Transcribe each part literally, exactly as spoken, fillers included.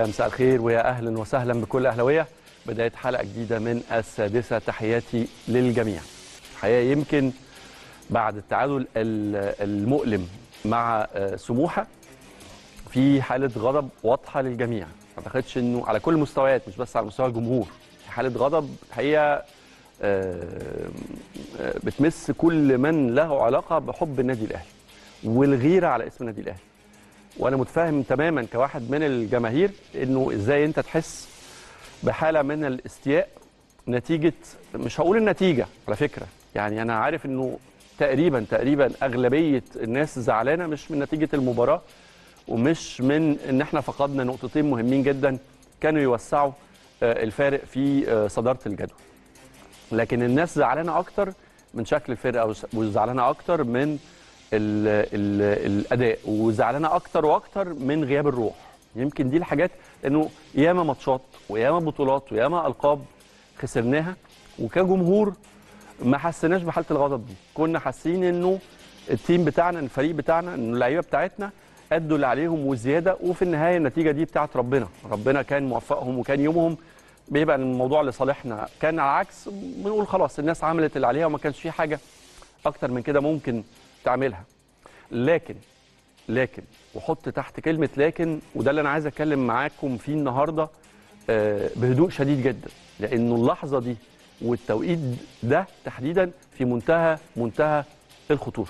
مساء الخير ويا اهلا وسهلا بكل اهلاويه. بدايه حلقه جديده من السادسه، تحياتي للجميع. الحقيقه يمكن بعد التعادل المؤلم مع سموحه في حاله غضب واضحه للجميع، ما اعتقدش انه على كل المستويات مش بس على مستوى الجمهور، حاله غضب الحقيقه بتمس كل من له علاقه بحب النادي الاهلي والغيره على اسم النادي الاهلي. وانا متفاهم تماما كواحد من الجماهير انه ازاي انت تحس بحاله من الاستياء نتيجه، مش هقول النتيجه على فكره، يعني انا عارف انه تقريبا تقريبا اغلبيه الناس زعلانه مش من نتيجه المباراه ومش من ان احنا فقدنا نقطتين مهمين جدا كانوا يوسعوا الفارق في صداره الجدول، لكن الناس زعلانه اكتر من شكل الفرقه وزعلانه اكتر من ال ال الاداء وزعلانه اكتر واكتر من غياب الروح. يمكن دي الحاجات، انه ياما ماتشات وياما بطولات وياما القاب خسرناها وكجمهور ما حسيناش بحاله الغضب دي، كنا حاسين انه التيم بتاعنا، الفريق بتاعنا، انه اللعيبه بتاعتنا ادوا اللي عليهم وزياده، وفي النهايه النتيجه دي بتاعت ربنا، ربنا كان موفقهم وكان يومهم بيبقى الموضوع لصالحنا. كان على العكس بنقول خلاص الناس عملت اللي عليها وما كانش في حاجه اكتر من كده ممكن تعملها. لكن لكن وحط تحت كلمه لكن، وده اللي انا عايز اتكلم معاكم فيه النهارده بهدوء شديد جدا، لانه اللحظه دي والتوقيت ده تحديدا في منتهى منتهى الخطوره.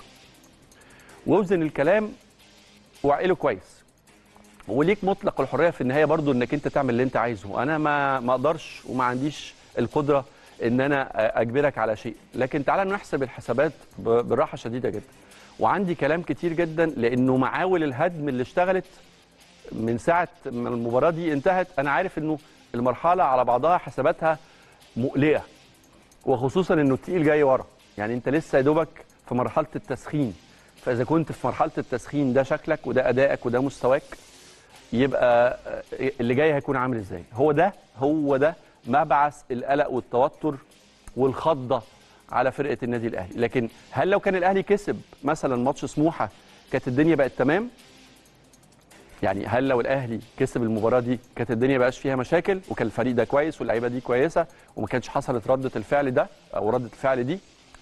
واوزن الكلام وعقله كويس، وليك مطلق الحريه في النهايه برضو انك انت تعمل اللي انت عايزه. انا ما ما اقدرش وما عنديش القدره ان انا اجبرك على شيء، لكن تعالى نحسب الحسابات بالراحه شديده جدا. وعندي كلام كتير جدا، لانه معاول الهدم اللي اشتغلت من ساعه ما المباراه دي انتهت، انا عارف انه المرحله على بعضها حساباتها مقلقه، وخصوصا انه التقيل جاي ورا، يعني انت لسه يا دوبك في مرحله التسخين. فاذا كنت في مرحله التسخين ده شكلك وده ادائك وده مستواك، يبقى اللي جاي هيكون عامل ازاي؟ هو ده هو ده مبعث القلق والتوتر والخضه على فرقه النادي الاهلي. لكن هل لو كان الاهلي كسب مثلا ماتش سموحه كانت الدنيا بقت تمام؟ يعني هل لو الاهلي كسب المباراه دي كانت الدنيا بقاش فيها مشاكل، وكان الفريق ده كويس واللعيبه دي كويسه وما كانتش حصلت رده الفعل ده او رده الفعل دي؟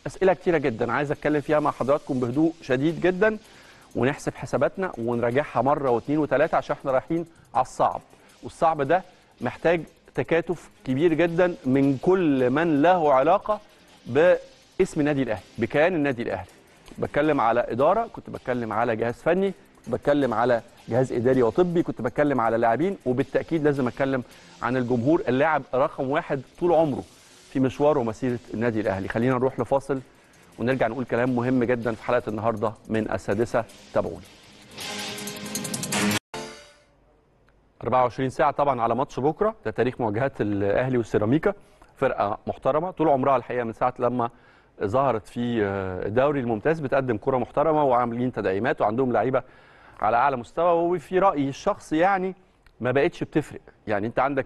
اسئله كتيره جدا عايز اتكلم فيها مع حضراتكم بهدوء شديد جدا، ونحسب حساباتنا ونراجعها مره واثنين وثلاثه، عشان احنا رايحين على الصعب، والصعب ده محتاج تكاتف كبير جدا من كل من له علاقه باسم النادي الاهلي، بكيان النادي الاهلي. بتكلم على اداره، كنت بتكلم على جهاز فني، كنت بتكلم على جهاز اداري وطبي، كنت بتكلم على لاعبين، وبالتاكيد لازم اتكلم عن الجمهور، اللاعب رقم واحد طول عمره في مشوار ومسيره النادي الاهلي. خلينا نروح لفاصل ونرجع نقول كلام مهم جدا في حلقه النهارده من السادسه، تابعونا. أربعة وعشرين ساعه طبعا على ماتش بكره، ده تاريخ مواجهه الاهلي والسيراميكا، فرقه محترمه طول عمرها الحقيقه، من ساعه لما ظهرت في الدوري الممتاز بتقدم كره محترمه وعاملين تدعيمات وعندهم لعيبه على اعلى مستوى، وفي رايي الشخصي يعني ما بقتش بتفرق. يعني انت عندك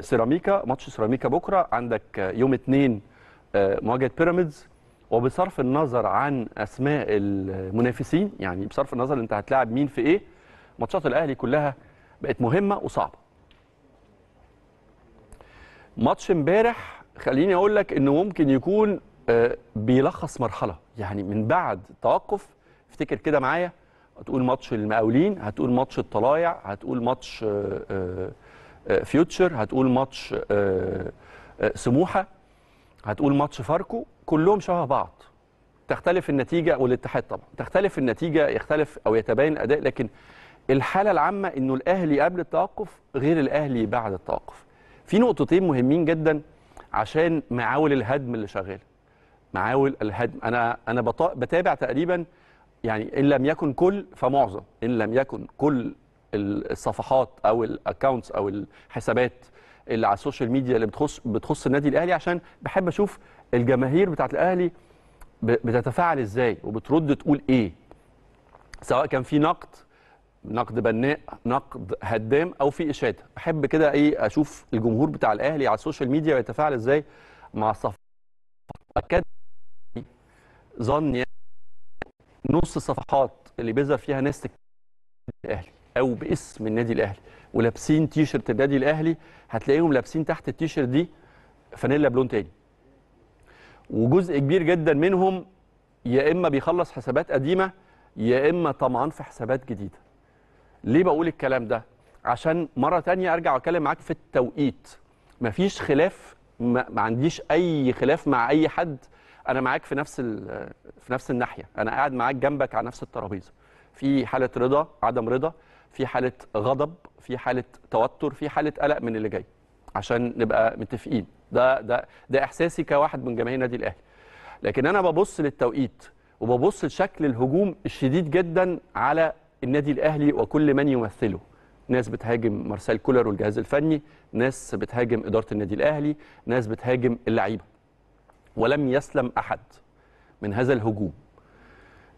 سيراميكا، ماتش سيراميكا بكره، عندك يوم اثنين مواجهه بيراميدز، وبصرف النظر عن اسماء المنافسين، يعني بصرف النظر انت هتلاعب مين في ايه، ماتشات الاهلي كلها بقت مهمه وصعبه. ماتش امبارح خليني اقول لك انه ممكن يكون بيلخص مرحله، يعني من بعد توقف افتكر كده معايا، هتقول ماتش المقاولين، هتقول ماتش الطلايع، هتقول ماتش فيوتشر، هتقول ماتش سموحه، هتقول ماتش فاركو، كلهم شبه بعض. تختلف النتيجه والاتحاد طبعا، تختلف النتيجه، يختلف او يتباين الاداء، لكن الحاله العامه انه الاهلي قبل التوقف غير الاهلي بعد التوقف. في نقطتين مهمين جدا عشان معاول الهدم اللي شغاله. معاول الهدم، انا انا بتابع تقريبا، يعني ان لم يكن كل فمعظم، ان لم يكن كل الصفحات او الاكونتس او الحسابات اللي على السوشيال ميديا اللي بتخص بتخص النادي الاهلي، عشان بحب اشوف الجماهير بتاعت الاهلي بتتفاعل ازاي وبترد تقول ايه، سواء كان في نقد نقد بناء، نقد هدام، او في اشاده. احب كده ايه اشوف الجمهور بتاع الاهلي على السوشيال ميديا بيتفاعل ازاي مع الصفحات. اكاد ظني نص الصفحات اللي بيظهر فيها ناس الاهلي او باسم النادي الاهلي ولابسين تيشرت النادي الاهلي، هتلاقيهم لابسين تحت التيشرت دي فانيلا بلون تاني. وجزء كبير جدا منهم يا اما بيخلص حسابات قديمه يا اما طمعان في حسابات جديده. ليه بقول الكلام ده؟ عشان مره تانية ارجع واتكلم معاك في التوقيت. مفيش خلاف، ما عنديش اي خلاف مع اي حد، انا معاك في نفس في نفس الناحيه، انا قاعد معاك جنبك على نفس الترابيزه. في حاله رضا، عدم رضا، في حاله غضب، في حاله توتر، في حاله قلق من اللي جاي، عشان نبقى متفقين. ده ده ده احساسي كواحد من جماهير نادي الاهلي. لكن انا ببص للتوقيت وببص لشكل الهجوم الشديد جدا على النادي الاهلي وكل من يمثله. ناس بتهاجم مارسيل كولر والجهاز الفني، ناس بتهاجم اداره النادي الاهلي، ناس بتهاجم اللعيبه. ولم يسلم احد من هذا الهجوم.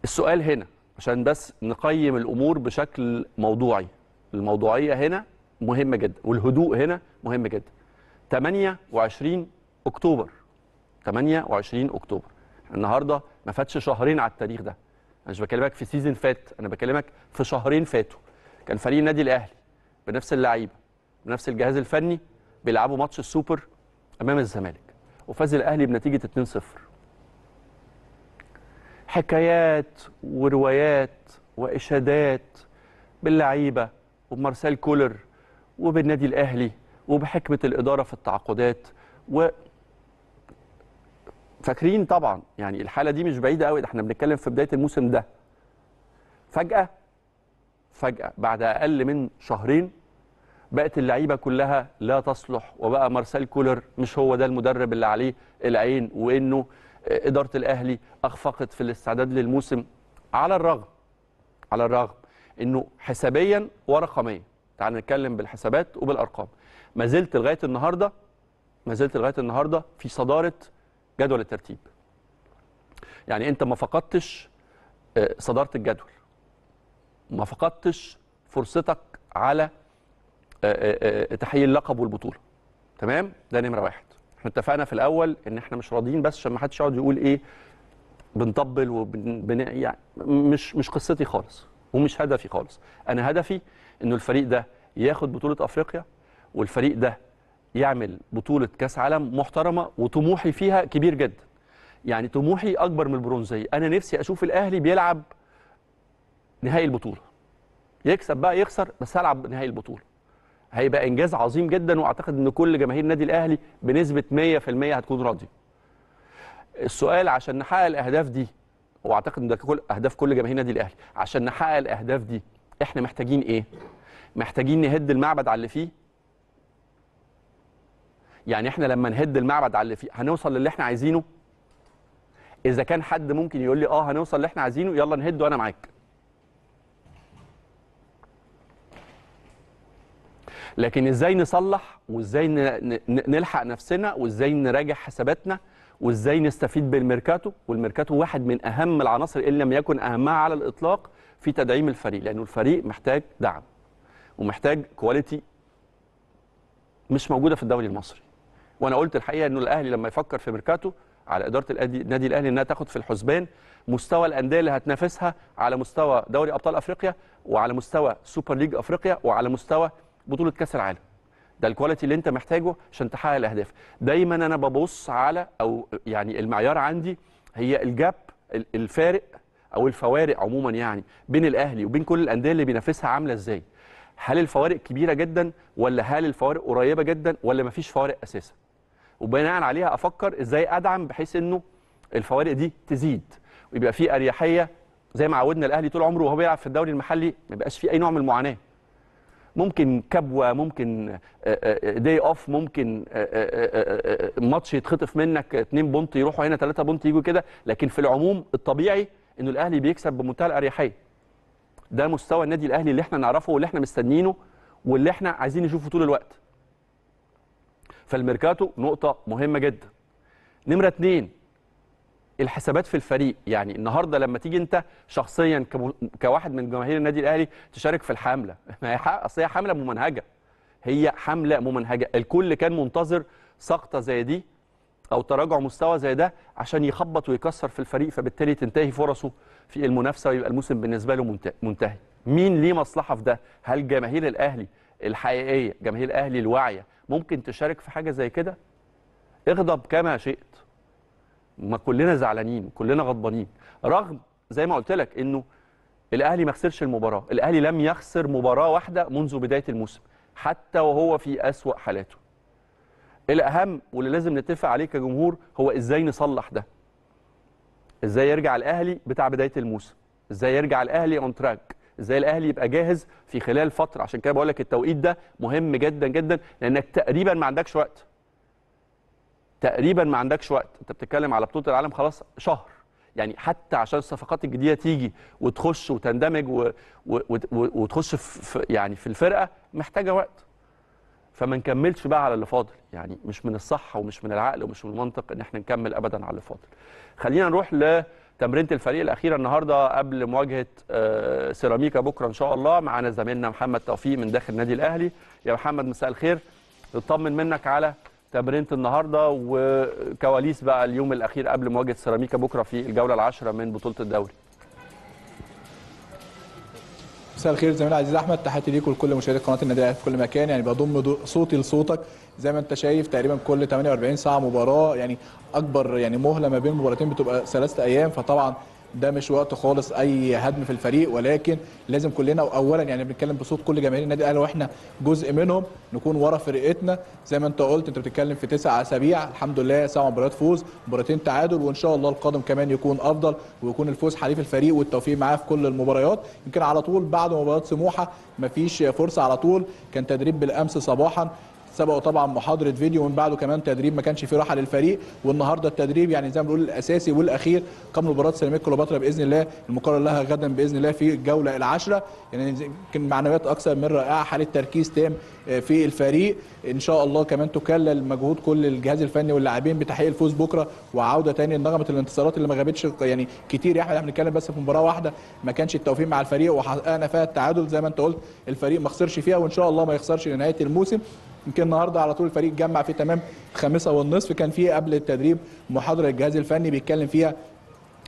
السؤال هنا عشان بس نقيم الامور بشكل موضوعي، الموضوعيه هنا مهمه جدا والهدوء هنا مهم جدا. ثمانية وعشرين أكتوبر، ثمانية وعشرين أكتوبر النهارده، ما فاتش شهرين على التاريخ ده. انا مش بكلمك في سيزون فات، انا بكلمك في شهرين فاتوا. كان فريق النادي الاهلي بنفس اللعيبه بنفس الجهاز الفني بيلعبوا ماتش السوبر امام الزمالك، وفاز الاهلي بنتيجه اتنين صفر. حكايات وروايات واشادات باللعيبه وبمارسيل كولر وبالنادي الاهلي وبحكمه الاداره في التعاقدات. و فاكرين طبعا يعني الحاله دي مش بعيده قوي، احنا بنتكلم في بدايه الموسم ده. فجاه فجاه بعد اقل من شهرين بقت اللعيبه كلها لا تصلح، وبقى مارسيل كولر مش هو ده المدرب اللي عليه العين، وانه اداره الاهلي اخفقت في الاستعداد للموسم. على الرغم على الرغم انه حسابيا ورقميا، تعال نتكلم بالحسابات وبالارقام، ما زلت لغايه النهارده ما زلت لغايه النهارده في صداره جدول الترتيب. يعني انت ما فقدتش صداره الجدول، ما فقدتش فرصتك على تحقيق اللقب والبطوله. تمام؟ ده نمره واحد. احنا اتفقنا في الاول ان احنا مش راضيين، بس عشان ما حدش يقعد يقول ايه بنطبل وبن يعني مش مش قصتي خالص ومش هدفي خالص. انا هدفي انه الفريق ده ياخد بطوله افريقيا، والفريق ده يعمل بطوله كاس عالم محترمه، وطموحي فيها كبير جدا. يعني طموحي اكبر من البرونزيه، انا نفسي اشوف الاهلي بيلعب نهائي البطوله. يكسب بقى يخسر، بس هلعب نهائي البطوله. هيبقى انجاز عظيم جدا، واعتقد ان كل جماهير النادي الاهلي بنسبه مية في المية هتكون راضيه. السؤال عشان نحقق الاهداف دي، واعتقد ان ده كل اهداف كل جماهير النادي الاهلي، عشان نحقق الاهداف دي احنا محتاجين ايه؟ محتاجين نهد المعبد على اللي فيه. يعني احنا لما نهد المعبد على اللي فيه هنوصل للي احنا عايزينه؟ اذا كان حد ممكن يقول لي اه هنوصل اللي احنا عايزينه، يلا نهده انا معاك. لكن ازاي نصلح، وازاي نلحق نفسنا، وازاي نراجع حساباتنا، وازاي نستفيد بالميركاتو. والميركاتو واحد من اهم العناصر ان لم يكن اهمها على الاطلاق في تدعيم الفريق، لانه الفريق محتاج دعم ومحتاج كواليتي مش موجوده في الدوري المصري. وانا قلت الحقيقه انه الاهلي لما يفكر في ميركاتو على اداره النادي الاهلي انها تاخد في الحسبان مستوى الانديه اللي هتنافسها على مستوى دوري ابطال افريقيا، وعلى مستوى سوبر ليج افريقيا، وعلى مستوى بطولة كأس العالم. ده الكواليتي اللي انت محتاجه عشان تحقق الاهداف. دايما انا ببص على، او يعني المعيار عندي هي الجاب، الفارق او الفوارق عموما يعني بين الاهلي وبين كل الانديه اللي بينافسها عامله ازاي. هل الفوارق كبيره جدا، ولا هل الفوارق قريبه جدا، ولا مفيش فوارق اساسا؟ وبناء عليها افكر ازاي ادعم بحيث انه الفوارق دي تزيد ويبقى في اريحيه، زي ما عودنا الاهلي طول عمره وهو بيلعب في الدوري المحلي ما يبقاش في اي نوع من المعاناه. ممكن كبوه، ممكن داي اوف، ممكن ماتش يتخطف منك اتنين بونت يروحوا هنا، تلاتة بونت يجوا كده، لكن في العموم الطبيعي انه الاهلي بيكسب بمنتهى الاريحيه. ده مستوى النادي الاهلي اللي احنا نعرفه واللي احنا مستنيينه واللي احنا عايزين نشوفه طول الوقت. فالميركاتو نقطه مهمه جدا. نمره اتنين، الحسابات في الفريق. يعني النهارده لما تيجي انت شخصيا كواحد من جماهير النادي الاهلي تشارك في الحمله، ما هي اصل هي حمله ممنهجه، هي حمله ممنهجه. الكل كان منتظر سقطه زي دي او تراجع مستوى زي ده عشان يخبط ويكسر في الفريق، فبالتالي تنتهي فرصه في المنافسه ويبقى الموسم بالنسبه له منتهي. مين ليه مصلحه في ده؟ هل جماهير الاهلي الحقيقيه، جماهير الاهلي الواعيه، ممكن تشارك في حاجه زي كده؟ اغضب كما شئت، ما كلنا زعلانين، كلنا غضبانين، رغم زي ما قلت لك انه الاهلي ما خسرش المباراه، الاهلي لم يخسر مباراه واحده منذ بدايه الموسم حتى وهو في اسوأ حالاته. الاهم واللي لازم نتفق عليه كجمهور هو ازاي نصلح ده. ازاي يرجع الاهلي بتاع بدايه الموسم، ازاي يرجع الاهلي اون تراك، ازاي الاهلي يبقى جاهز في خلال فتره. عشان كده بقول لك التوقيت ده مهم جدا جدا، لانك تقريبا ما عندكش وقت. تقريبا ما عندكش وقت، انت بتتكلم على بطوله العالم خلاص شهر، يعني حتى عشان الصفقات الجديده تيجي وتخش وتندمج و... و... و... وتخش في يعني في الفرقه محتاجه وقت. فما نكملش بقى على اللي فاضل، يعني مش من الصح ومش من العقل ومش من المنطق ان احنا نكمل ابدا على اللي فاضل. خلينا نروح لتمرينه الفريق الاخيره النهارده قبل مواجهه سيراميكا بكره ان شاء الله. معانا زميلنا محمد توفيق من داخل نادي الاهلي. يا محمد مساء الخير، نطمن منك على تمرينه النهارده وكواليس بقى اليوم الاخير قبل مواجهه سيراميكا بكره في الجوله العاشره من بطوله الدوري. مساء الخير زميلي العزيز احمد، تحياتي ليك ولكل مشاهدي قناه النادي الاهلي في كل مكان. يعني بضم صوتي لصوتك زي ما انت شايف، تقريبا كل ثمانية وأربعين ساعه مباراه، يعني اكبر يعني مهله ما بين مباراتين بتبقى ثلاثه ايام، فطبعا ده مش وقت خالص اي هدم في الفريق، ولكن لازم كلنا اولا يعني بنتكلم بصوت كل جماهير النادي الاهلي واحنا جزء منهم نكون ورا فرقتنا. زي ما انت قلت، انت بتتكلم في تسع اسابيع الحمد لله، سبع مباريات فوز، مباراتين تعادل، وان شاء الله القادم كمان يكون افضل ويكون الفوز حليف الفريق والتوفيق معاه في كل المباريات. يمكن على طول بعد مباراه سموحه مفيش فرصه، على طول كان تدريب بالامس صباحا، سبقوا طبعا محاضره فيديو ومن بعده كمان تدريب، ما كانش فيه راحه للفريق. والنهارده التدريب يعني زي ما بنقول الاساسي والاخير قبل مباراه سيراميكا كليوباترا باذن الله، المقرر لها غدا باذن الله في الجوله العاشره. يعني يمكن معنويات اكثر من رائعه، حاله تركيز تام في الفريق، ان شاء الله كمان تكلل مجهود كل الجهاز الفني واللاعبين بتحقيق الفوز بكره وعوده ثاني لنغمه الانتصارات اللي ما غابتش يعني كتير يا احمد. احنا بنتكلم بس في مباراه واحده ما كانش التوفيق مع الفريق وحققنا فيها التعادل زي ما انت قلت، الفريق ما خسرش فيها وان شاء الله ما يخسرش لنهايه الموسم. يمكن النهارده على طول الفريق جمع في تمام خمسة والنصف، كان فيه قبل التدريب محاضره الجهاز الفني بيتكلم فيها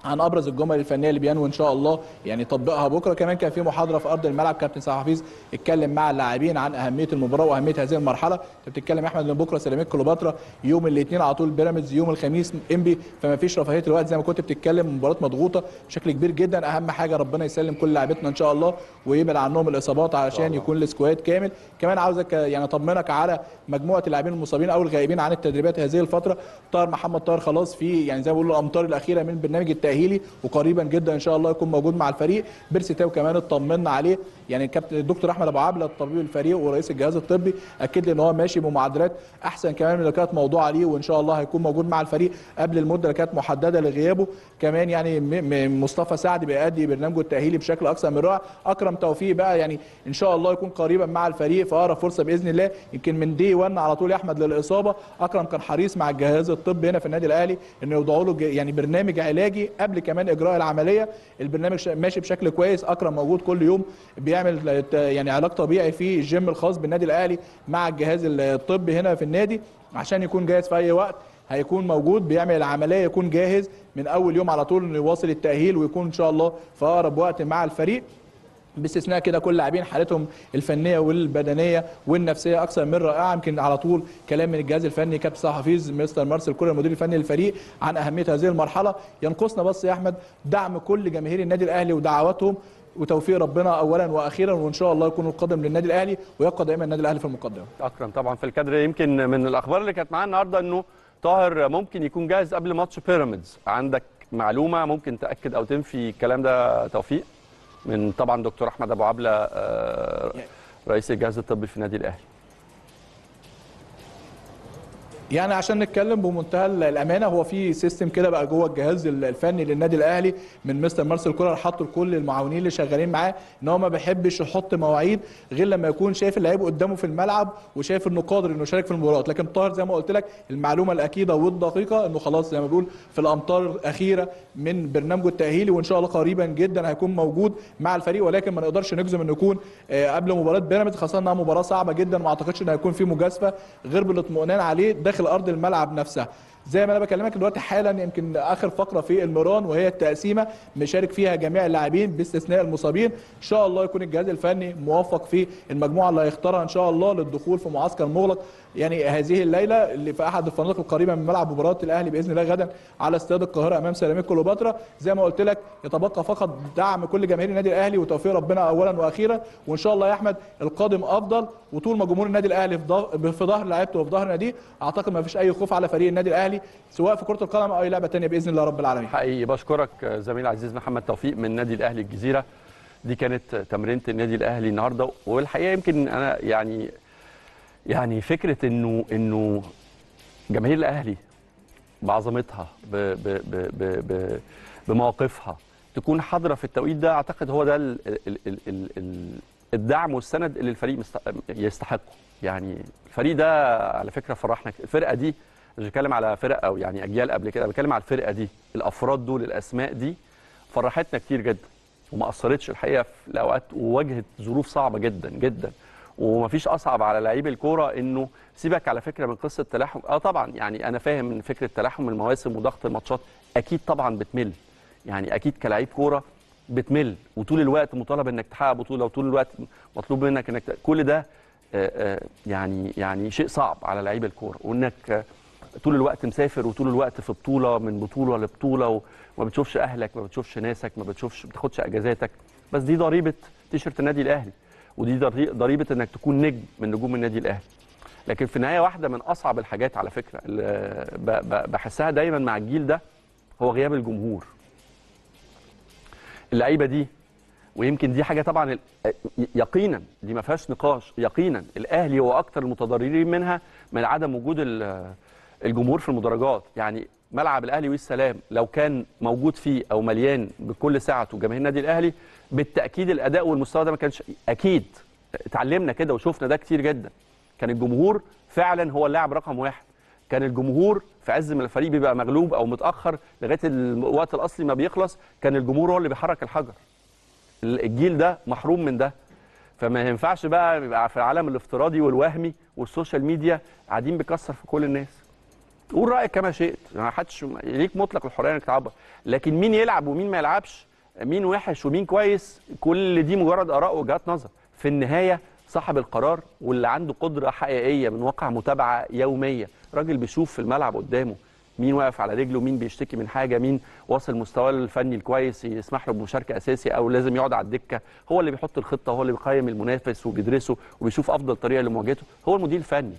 عن ابرز الجمل الفنيه اللي بينوي ان شاء الله يعني تطبيقها بكره. كمان كان في محاضره في ارض الملعب، كابتن سيد عبد-الحفيظ اتكلم مع اللاعبين عن اهميه المباراه واهميه هذه المرحله. انت بتتكلم يا احمد ان بكره سيراميكا كليوباترا، يوم الاثنين على طول بيراميدز، يوم الخميس انبي، فما فيش رفاهيه الوقت زي ما كنت بتتكلم، مباراه مضغوطه بشكل كبير جدا. اهم حاجه ربنا يسلم كل لاعبتنا ان شاء الله ويبعد عنهم الاصابات علشان يكون السكواد كامل. كمان عاوزك يعني اطمنك على مجموعه اللاعبين المصابين او الغائبين عن التدريبات هذه الفتره. طاهر محمد طاهر خلاص في يعني زي ما بيقولوا الامطار الاخيره من برنامج تأهيلي وقريبا جدا ان شاء الله يكون موجود مع الفريق. بيرسي تاو كمان اطمنا عليه، يعني الكابتن الدكتور احمد ابو عبله طبيب الفريق ورئيس الجهاز الطبي اكد لي ان هو ماشي بمعدلات احسن كمان من اللي كانت موضوعه عليه، وان شاء الله هيكون موجود مع الفريق قبل المده اللي كانت محدده لغيابه. كمان يعني مصطفى سعد بيأدي برنامجه التأهيلي بشكل اكثر من رائع. اكرم توفيق بقى يعني ان شاء الله يكون قريبا مع الفريق في اقرب فرصه باذن الله. يمكن من دي وان على طول يا احمد للاصابه، اكرم كان حريص مع الجهاز الطبي هنا في النادي الاهلي انه يوضعوا له يعني برنامج علاجي قبل كمان اجراء العمليه. البرنامج ماشي بشكل كويس، اكرم موجود كل يوم بيعمل يعني علاج طبيعي في الجيم الخاص بالنادي الاهلي مع الجهاز الطبي هنا في النادي عشان يكون جاهز في اي وقت هيكون موجود بيعمل العمليه، يكون جاهز من اول يوم على طول يواصل التاهيل ويكون ان شاء الله في اقرب وقت مع الفريق. باستثناء كده كل لاعبين حالتهم الفنيه والبدنيه والنفسيه اكثر من رائعه. يمكن على طول كلام من الجهاز الفني كابتن سيد عبد-الحفيظ مستر مارسيل كولر المدير الفني للفريق عن اهميه هذه المرحله. ينقصنا بس يا احمد دعم كل جماهير النادي الاهلي ودعواتهم وتوفيق ربنا اولا واخيرا، وان شاء الله يكون القادم للنادي الاهلي ويبقى دائما النادي الاهلي في المقدمه. اكرم طبعا في الكادر. يمكن من الاخبار اللي كانت معانا النهارده انه طاهر ممكن يكون جاهز قبل ماتش بيراميدز، عندك معلومه ممكن تاكد او تنفي الكلام ده توفيق؟ من طبعا دكتور احمد ابو عبله رئيس الجهاز الطبي في النادي الاهلي. يعني عشان نتكلم بمنتهى الامانه، هو في سيستم كده بقى جوه الجهاز الفني للنادي الاهلي من مستر مارسيل كولر حاطه لكل المعاونين اللي شغالين معاه ان هو ما بيحبش يحط مواعيد غير لما يكون شايف اللعيب قدامه في الملعب وشايف انه قادر انه يشارك في المباراه. لكن طاهر زي ما قلت لك المعلومه الاكيده والدقيقه انه خلاص زي ما بقول في الامطار الاخيره من برنامجه التاهيلي وان شاء الله قريبا جدا هيكون موجود مع الفريق، ولكن ما نقدرش نجزم انه يكون قبل مباراه بيراميدز خاصه انها مباراه صعبه جدا، ما اعتقدش ان هيكون في مجازفه غير بالاطمئنان عليه داخل ارض الملعب نفسها. زي ما انا بكلمك دلوقتي حالا، يمكن اخر فقره في المران وهي التقسيمه مشارك فيها جميع اللاعبين باستثناء المصابين. ان شاء الله يكون الجهاز الفني موفق في المجموعه اللي هيختارها ان شاء الله للدخول في معسكر مغلق يعني هذه الليله اللي في احد الفنادق القريبه من ملعب مباراه الاهلي باذن الله غدا على استاد القاهره امام سيراميكا كليوباترا. زي ما قلت لك يتبقى فقط دعم كل جماهير النادي الاهلي وتوفيق ربنا اولا واخيرا، وان شاء الله يا احمد القادم افضل. وطول ما جمهور النادي الاهلي في ظهر لعيبته وفي ظهر ناديه اعتقد ما فيش اي خوف على فريق النادي الاهلي سواء في كرة القدم أو أي لعبة تانية بإذن الله رب العالمين. حقيقي بشكرك زميل عزيز محمد توفيق من نادي الأهلي الجزيرة. دي كانت تمرينة النادي الأهلي النهاردة، والحقيقة يمكن أنا يعني يعني فكرة إنه إنه جماهير الأهلي بعظمتها ب ب ب ب ب بمواقفها تكون حاضرة في التوقيت ده، أعتقد هو ده ال ال ال ال ال الدعم والسند اللي الفريق يستحقه. يعني الفريق ده على فكرة فرحنا، الفرقة دي مش بتكلم على فرق او يعني اجيال قبل كده، بتكلم على الفرقه دي، الافراد دول، الاسماء دي فرحتنا كتير جدا وما اثرتش الحقيقه في الاوقات، وواجهت ظروف صعبه جدا جدا. ومفيش اصعب على لعيب الكوره انه سيبك على فكره من قصه تلاحم، اه طبعا يعني انا فاهم من فكره تلاحم المواسم وضغط الماتشات اكيد طبعا بتمل، يعني اكيد كلاعب كوره بتمل وطول الوقت مطالب انك تحقق بطوله وطول الوقت مطلوب منك انك كل ده يعني يعني شيء صعب على لعيب الكوره، وانك طول الوقت مسافر وطول الوقت في بطوله من بطوله لبطوله وما بتشوفش اهلك ما بتشوفش ناسك ما بتشوفش ما بتاخدش اجازاتك. بس دي ضريبه تيشيرت النادي الاهلي، ودي ضريبه انك تكون نجم من نجوم النادي الاهلي. لكن في النهايه واحده من اصعب الحاجات على فكره اللي بحسها دايما مع الجيل ده هو غياب الجمهور. اللعيبه دي ويمكن دي حاجه طبعا يقينا دي ما فيهاش نقاش، يقينا الاهلي هو اكثر المتضررين منها من عدم وجود الجمهور في المدرجات. يعني ملعب الاهلي والسلام لو كان موجود فيه او مليان بكل ساعته جماهير النادي الاهلي بالتاكيد الاداء والمستوى ده ما كانش اكيد. اتعلمنا كده وشفنا ده كتير جدا، كان الجمهور فعلا هو اللاعب رقم واحد، كان الجمهور في عز ما الفريق بيبقى مغلوب او متاخر لغايه الوقت الاصلي ما بيخلص كان الجمهور هو اللي بيحرك الحجر. الجيل ده محروم من ده، فما ينفعش بقى يبقى في العالم الافتراضي والوهمي والسوشيال ميديا قاعدين بيكسر في كل الناس. قول رايك كما شئت، ما حدش ليك مطلق الحريه انك تعبر، لكن مين يلعب ومين ما يلعبش، مين وحش ومين كويس، كل دي مجرد اراء وجهات نظر. في النهايه صاحب القرار واللي عنده قدره حقيقيه من واقع متابعه يوميه، راجل بيشوف في الملعب قدامه مين واقف على رجله، مين بيشتكي من حاجه، مين واصل مستواه الفني الكويس يسمح له بمشاركه اساسي او لازم يقعد على الدكه، هو اللي بيحط الخطه، هو اللي بيقيم المنافس وبيدرسه وبيشوف افضل طريقه لمواجهته، هو المدير الفني.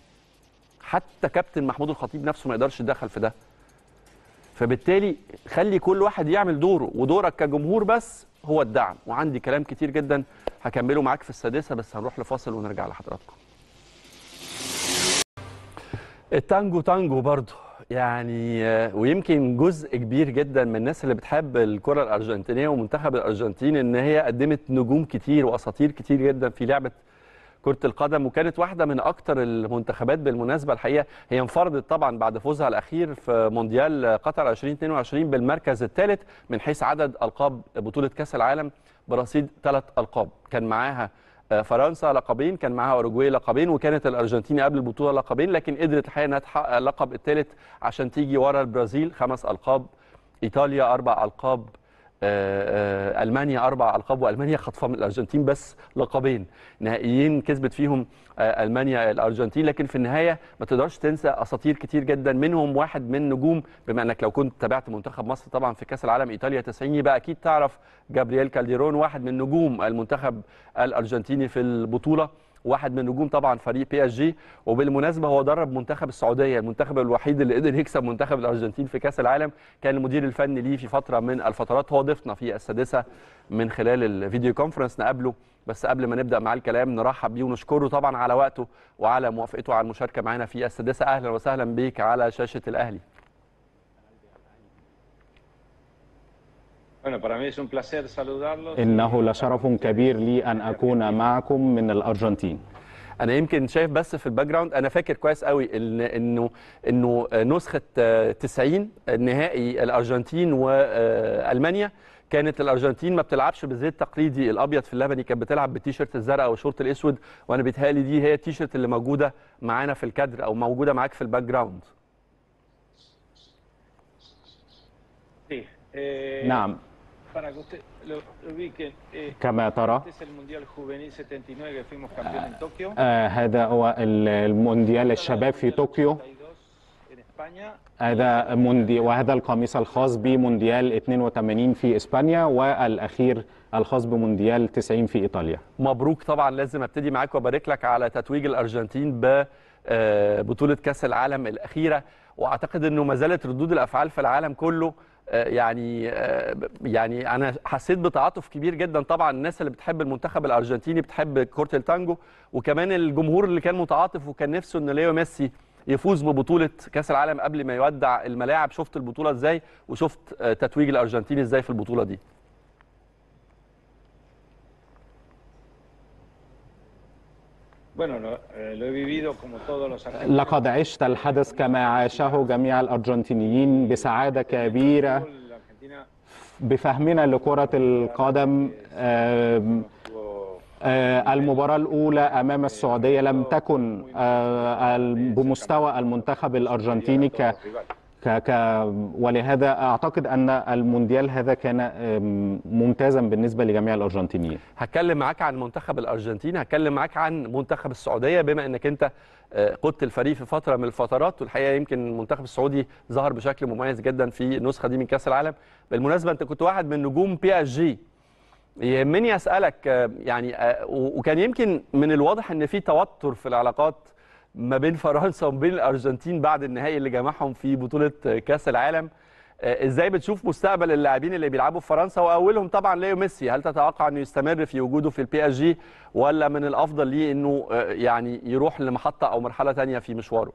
حتى كابتن محمود الخطيب نفسه ما يقدرش يتدخل في ده. فبالتالي خلي كل واحد يعمل دوره، ودورك كجمهور بس هو الدعم. وعندي كلام كتير جدا هكمله معاك في السادسه، بس هنروح لفاصل ونرجع لحضراتكم. التانجو تانجو برضه يعني، ويمكن جزء كبير جدا من الناس اللي بتحب الكره الارجنتينيه ومنتخب الارجنتين ان هي قدمت نجوم كتير واساطير كتير جدا في لعبه كرة القدم، وكانت واحدة من أكتر المنتخبات بالمناسبة. الحقيقة هي انفردت طبعا بعد فوزها الأخير في مونديال قطر ألفين واثنين وعشرين بالمركز الثالث من حيث عدد ألقاب بطولة كأس العالم برصيد ثلاث ألقاب، كان معاها فرنسا لقبين، كان معاها أوروجواي لقبين، وكانت الأرجنتين قبل البطولة لقبين، لكن قدرت الحقيقة إنها تحقق اللقب الثالث عشان تيجي ورا البرازيل خمس ألقاب، إيطاليا أربع ألقاب، ألمانيا أربع ألقاب، وألمانيا خطفة من الأرجنتين بس لقبين نهائيين كسبت فيهم ألمانيا الأرجنتين. لكن في النهاية ما تقدرش تنسى أساطير كتير جدا، منهم واحد من نجوم بما أنك لو كنت تابعت منتخب مصر طبعا في كأس العالم إيطاليا تسعين يبقى أكيد تعرف جابرييل كالديرون، واحد من نجوم المنتخب الأرجنتيني في البطولة، واحد من نجوم طبعا فريق بي اس جي، وبالمناسبه هو درب منتخب السعوديه، المنتخب الوحيد اللي قدر يكسب منتخب الارجنتين في كاس العالم، كان المدير الفني ليه في فتره من الفترات، هو ضيفنا في السادسه من خلال الفيديو كونفرنس نقابله. بس قبل ما نبدا معاه الكلام نرحب بيه ونشكره طبعا على وقته وعلى موافقته على المشاركه معنا في السادسه. اهلا وسهلا بيك على شاشه الاهلي. إنه لشرف كبير لي أن أكون معكم من الأرجنتين. أنا يمكن شايف بس في الباك جراوند، أنا فاكر كويس قوي إنه إنه نسخة تسعين النهائي الأرجنتين وألمانيا كانت الأرجنتين ما بتلعبش بالزيت التقليدي الأبيض في اللبني، كانت بتلعب بالتيشيرت الزرقاء والشورت الأسود، وأنا بيتهيألي دي هي التيشيرت اللي موجودة معانا في الكادر أو موجودة معاك في الباك جراوند. نعم كما ترى آه هذا هو المونديال الشباب في طوكيو، هذا موندي وهذا القميص الخاص بمونديال اثنين وثمانين في اسبانيا والاخير الخاص بمونديال تسعين في ايطاليا. مبروك. طبعا لازم ابتدي معاك وابارك لك على تتويج الارجنتين ببطوله كاس العالم الاخيره، واعتقد انه ما زالت ردود الافعال في العالم كله يعني يعني انا حسيت بتعاطف كبير جدا. طبعا الناس اللي بتحب المنتخب الارجنتيني بتحب كرة التانجو، وكمان الجمهور اللي كان متعاطف وكان نفسه ان ليو ميسي يفوز ببطوله كاس العالم قبل ما يودع الملاعب. شفت البطوله ازاي وشفت تتويج الارجنتين ازاي في البطوله دي؟ لقد عشت الحدث كما عاشه جميع الأرجنتينيين بسعادة كبيرة بفهمنا لكرة القدم. المباراة الأولى أمام السعودية لم تكن بمستوى المنتخب الأرجنتيني ك ولهذا أعتقد أن المونديال هذا كان ممتازا بالنسبة لجميع الأرجنتينيين. هتكلم معاك عن منتخب الأرجنتين، هتكلم معاك عن منتخب السعودية بما أنك أنت قدت الفريق في فترة من الفترات، والحقيقة يمكن المنتخب السعودي ظهر بشكل مميز جدا في النسخة دي من كأس العالم. بالمناسبة أنت كنت واحد من نجوم بي اس جي، يهمني أسألك يعني وكان يمكن من الواضح أن في توتر في العلاقات ما بين فرنسا وما بين الأرجنتين بعد النهائي اللي جمعهم في بطولة كأس العالم. إزاي بتشوف مستقبل اللاعبين اللي بيلعبوا في فرنسا وأولهم طبعا ليو ميسي؟ هل تتوقع أنه يستمر في وجوده في البي اس جي ولا من الأفضل ليه أنه يعني يروح لمحطة أو مرحلة تانية في مشواره؟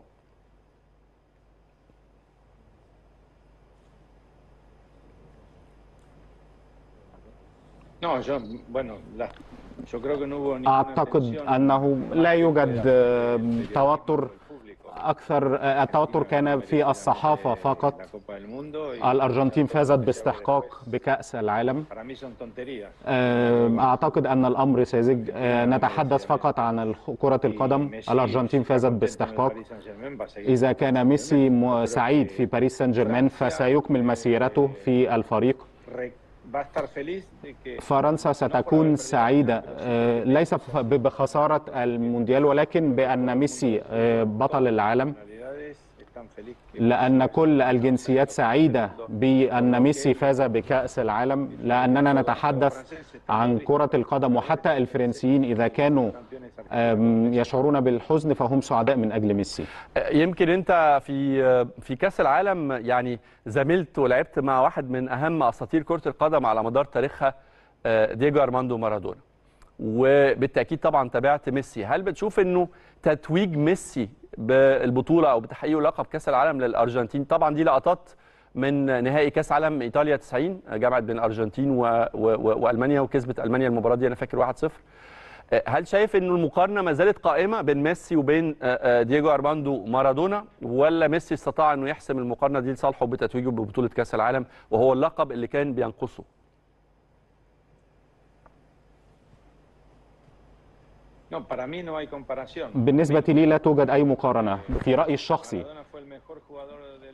أعتقد أنه لا يوجد توتر أكثر، التوتر كان في الصحافة فقط. الأرجنتين فازت باستحقاق بكأس العالم، أعتقد أن الأمر ساذج. نتحدث فقط عن كرة القدم، الأرجنتين فازت باستحقاق. إذا كان ميسي سعيد في باريس سان جيرمان فسيكمل مسيرته في الفريق. فرنسا ستكون سعيدة ليس بخسارة المونديال ولكن بأن ميسي بطل العالم، لأن كل الجنسيات سعيدة بأن ميسي فاز بكأس العالم، لأننا نتحدث عن كرة القدم. وحتى الفرنسيين إذا كانوا يشعرون بالحزن فهم سعداء من أجل ميسي. يمكن أنت في في كأس العالم يعني زملت ولعبت مع واحد من أهم أساطير كرة القدم على مدار تاريخها، دييجو أرماندو مارادونا، وبالتأكيد طبعا تابعت ميسي. هل بتشوف أنه تتويج ميسي بالبطوله او بتحقيق لقب كاس العالم للارجنتين، طبعا دي لقطات من نهائي كاس عالم ايطاليا تسعين جمعت بين الارجنتين و... و... والمانيا، وكسبت المانيا المباراه دي انا فاكر واحد صفر. هل شايف ان المقارنه ما زالت قائمه بين ميسي وبين دييجو ارماندو مارادونا، ولا ميسي استطاع انه يحسم المقارنه دي لصالحه بتتويجه ببطوله كاس العالم وهو اللقب اللي كان بينقصه؟ بالنسبة لي لا توجد أي مقارنة. في رأيي الشخصي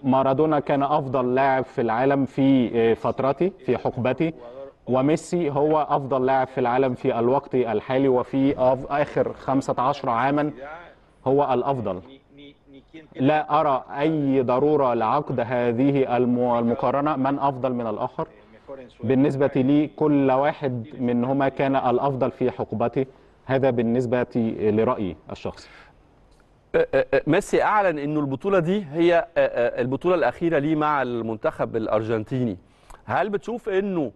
مارادونا كان أفضل لاعب في العالم في فترتي في حقبتي، وميسي هو أفضل لاعب في العالم في الوقت الحالي وفي آخر خمسة عشر عاما هو الأفضل. لا أرى أي ضرورة لعقد هذه المقارنة من أفضل من الآخر. بالنسبة لي كل واحد منهما كان الأفضل في حقبته، هذا بالنسبة لرأيي الشخصي. ميسي أعلن أنه البطولة دي هي البطولة الأخيرة ليه مع المنتخب الأرجنتيني. هل بتشوف أنه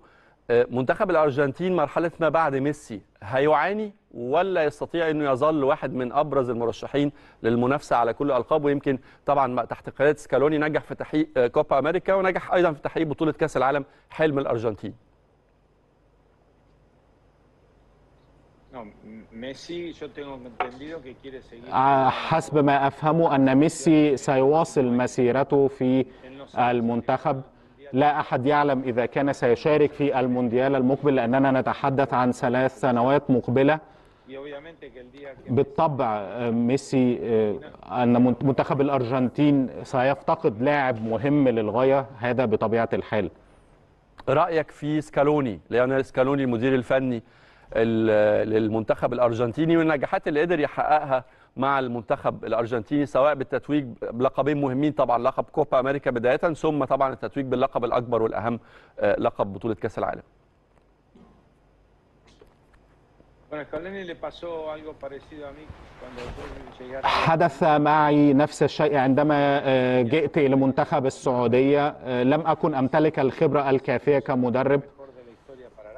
منتخب الأرجنتين مرحلة ما بعد ميسي هيعاني، ولا يستطيع أنه يظل واحد من أبرز المرشحين للمنافسة على كل ألقاب؟ ويمكن طبعا تحت قيادة سكالوني نجح في تحقيق كوبا أمريكا ونجح أيضا في تحقيق بطولة كأس العالم حلم الأرجنتين. حسب ما أفهمه أن ميسي سيواصل مسيرته في المنتخب. لا أحد يعلم إذا كان سيشارك في المونديال المقبل، لأننا نتحدث عن ثلاث سنوات مقبلة. بالطبع ميسي أن منتخب الأرجنتين سيفتقد لاعب مهم للغاية، هذا بطبيعة الحال. رايك في سكالوني، ليونيل سكالوني المدير الفني للمنتخب الارجنتيني والنجاحات اللي قدر يحققها مع المنتخب الارجنتيني، سواء بالتتويج بلقبين مهمين، طبعا لقب كوبا امريكا بدايه، ثم طبعا التتويج باللقب الاكبر والاهم لقب بطوله كاس العالم. حدث معي نفس الشيء عندما جئت إلى منتخب السعودية. لم أكن أمتلك الخبرة الكافية كمدرب،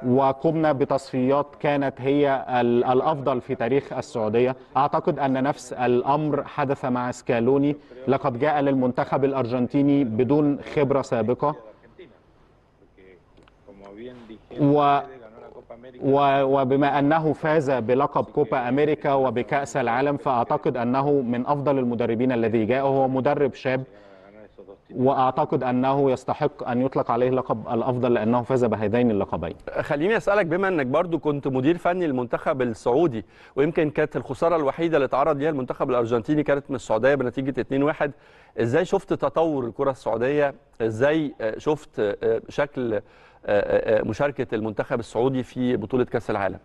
وقمنا بتصفيات كانت هي الأفضل في تاريخ السعودية. أعتقد أن نفس الأمر حدث مع سكالوني، لقد جاء للمنتخب الأرجنتيني بدون خبرة سابقة و وبما أنه فاز بلقب كوبا أمريكا وبكأس العالم، فأعتقد أنه من أفضل المدربين الذي جاء. هو مدرب شاب، وأعتقد أنه يستحق أن يطلق عليه لقب الأفضل لأنه فاز بهذين اللقبين. خليني أسألك، بما أنك برضو كنت مدير فني للمنتخب السعودي، ويمكن كانت الخسارة الوحيدة اللي تعرض ليها المنتخب الأرجنتيني كانت من السعودية بنتيجة اتنين واحد، إزاي شفت تطور الكرة السعودية؟ إزاي شفت شكل مشاركة المنتخب السعودي في بطولة كأس العالم؟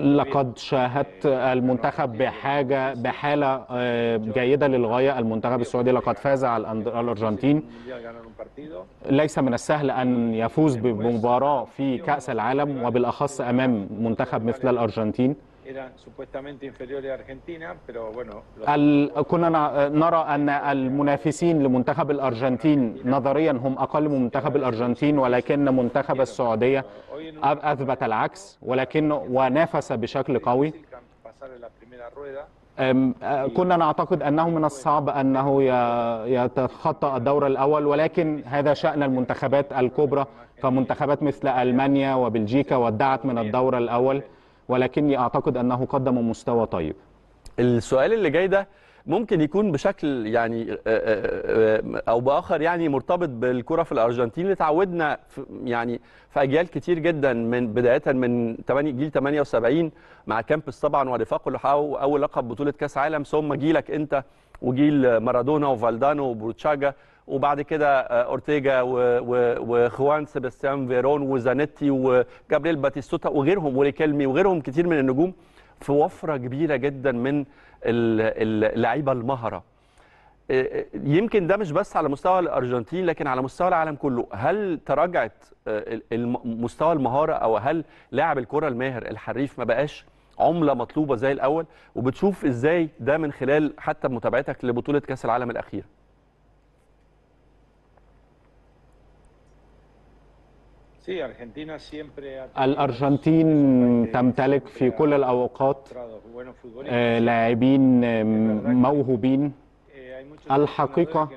لقد شاهدت المنتخب بحاجة بحالة جيدة للغاية. المنتخب السعودي لقد فاز على الأرجنتين، ليس من السهل أن يفوز بمباراة في كأس العالم وبالأخص أمام منتخب مثل الأرجنتين. كنا نرى أن المنافسين لمنتخب الأرجنتين نظريا هم أقل من منتخب الأرجنتين، ولكن منتخب السعودية أثبت العكس، ولكن ونافس بشكل قوي. كنا نعتقد أنه من الصعب أنه يتخطى الدور الأول، ولكن هذا شأن المنتخبات الكبرى، فمنتخبات مثل ألمانيا وبلجيكا ودعت من الدور الأول، ولكني أعتقد أنه قدم مستوى طيب. السؤال اللي جاي ده ممكن يكون بشكل يعني أو بآخر يعني مرتبط بالكرة في الأرجنتين اللي تعودنا يعني في أجيال كتير جدا، من بداية من جيل تمانية وسبعين مع كامبس طبعا ورفاقه اللي حققوا أول لقب بطولة كأس عالم، ثم جيلك أنت وجيل مارادونا وفالدانو وبروتشاجا، وبعد كده اورتيجا وخوان سيباستيان فيرون وزانيتي وجابرييل باتيستوتا وغيرهم وريكيلمي وغيرهم كتير من النجوم، في وفره كبيره جدا من اللعيبه المهره. يمكن ده مش بس على مستوى الارجنتين لكن على مستوى العالم كله. هل تراجعت مستوى المهاره، او هل لاعب الكره الماهر الحريف ما بقاش عمله مطلوبه زي الاول؟ وبتشوف ازاي ده من خلال حتى متابعتك لبطوله كاس العالم الاخيره؟ الأرجنتين تمتلك في كل الأوقات لاعبين موهوبين. الحقيقة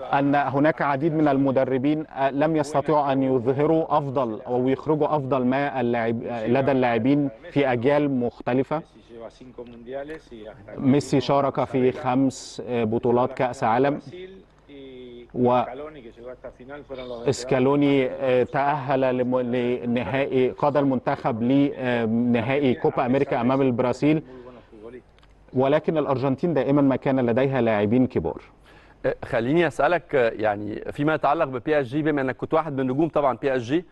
أن هناك عديد من المدربين لم يستطيعوا أن يظهروا أفضل أو يخرجوا أفضل ما لدى اللاعبين في أجيال مختلفة. ميسي شارك في خمس بطولات كأس عالم، وسكالوني تأهل لنهائي، قاد المنتخب لنهائي كوبا أمريكا أمام البرازيل، ولكن الأرجنتين دائما ما كان لديها لاعبين كبار. خليني أسألك يعني فيما يتعلق ببي اس جي، بما أنك كنت واحد من نجوم طبعا بي اس جي،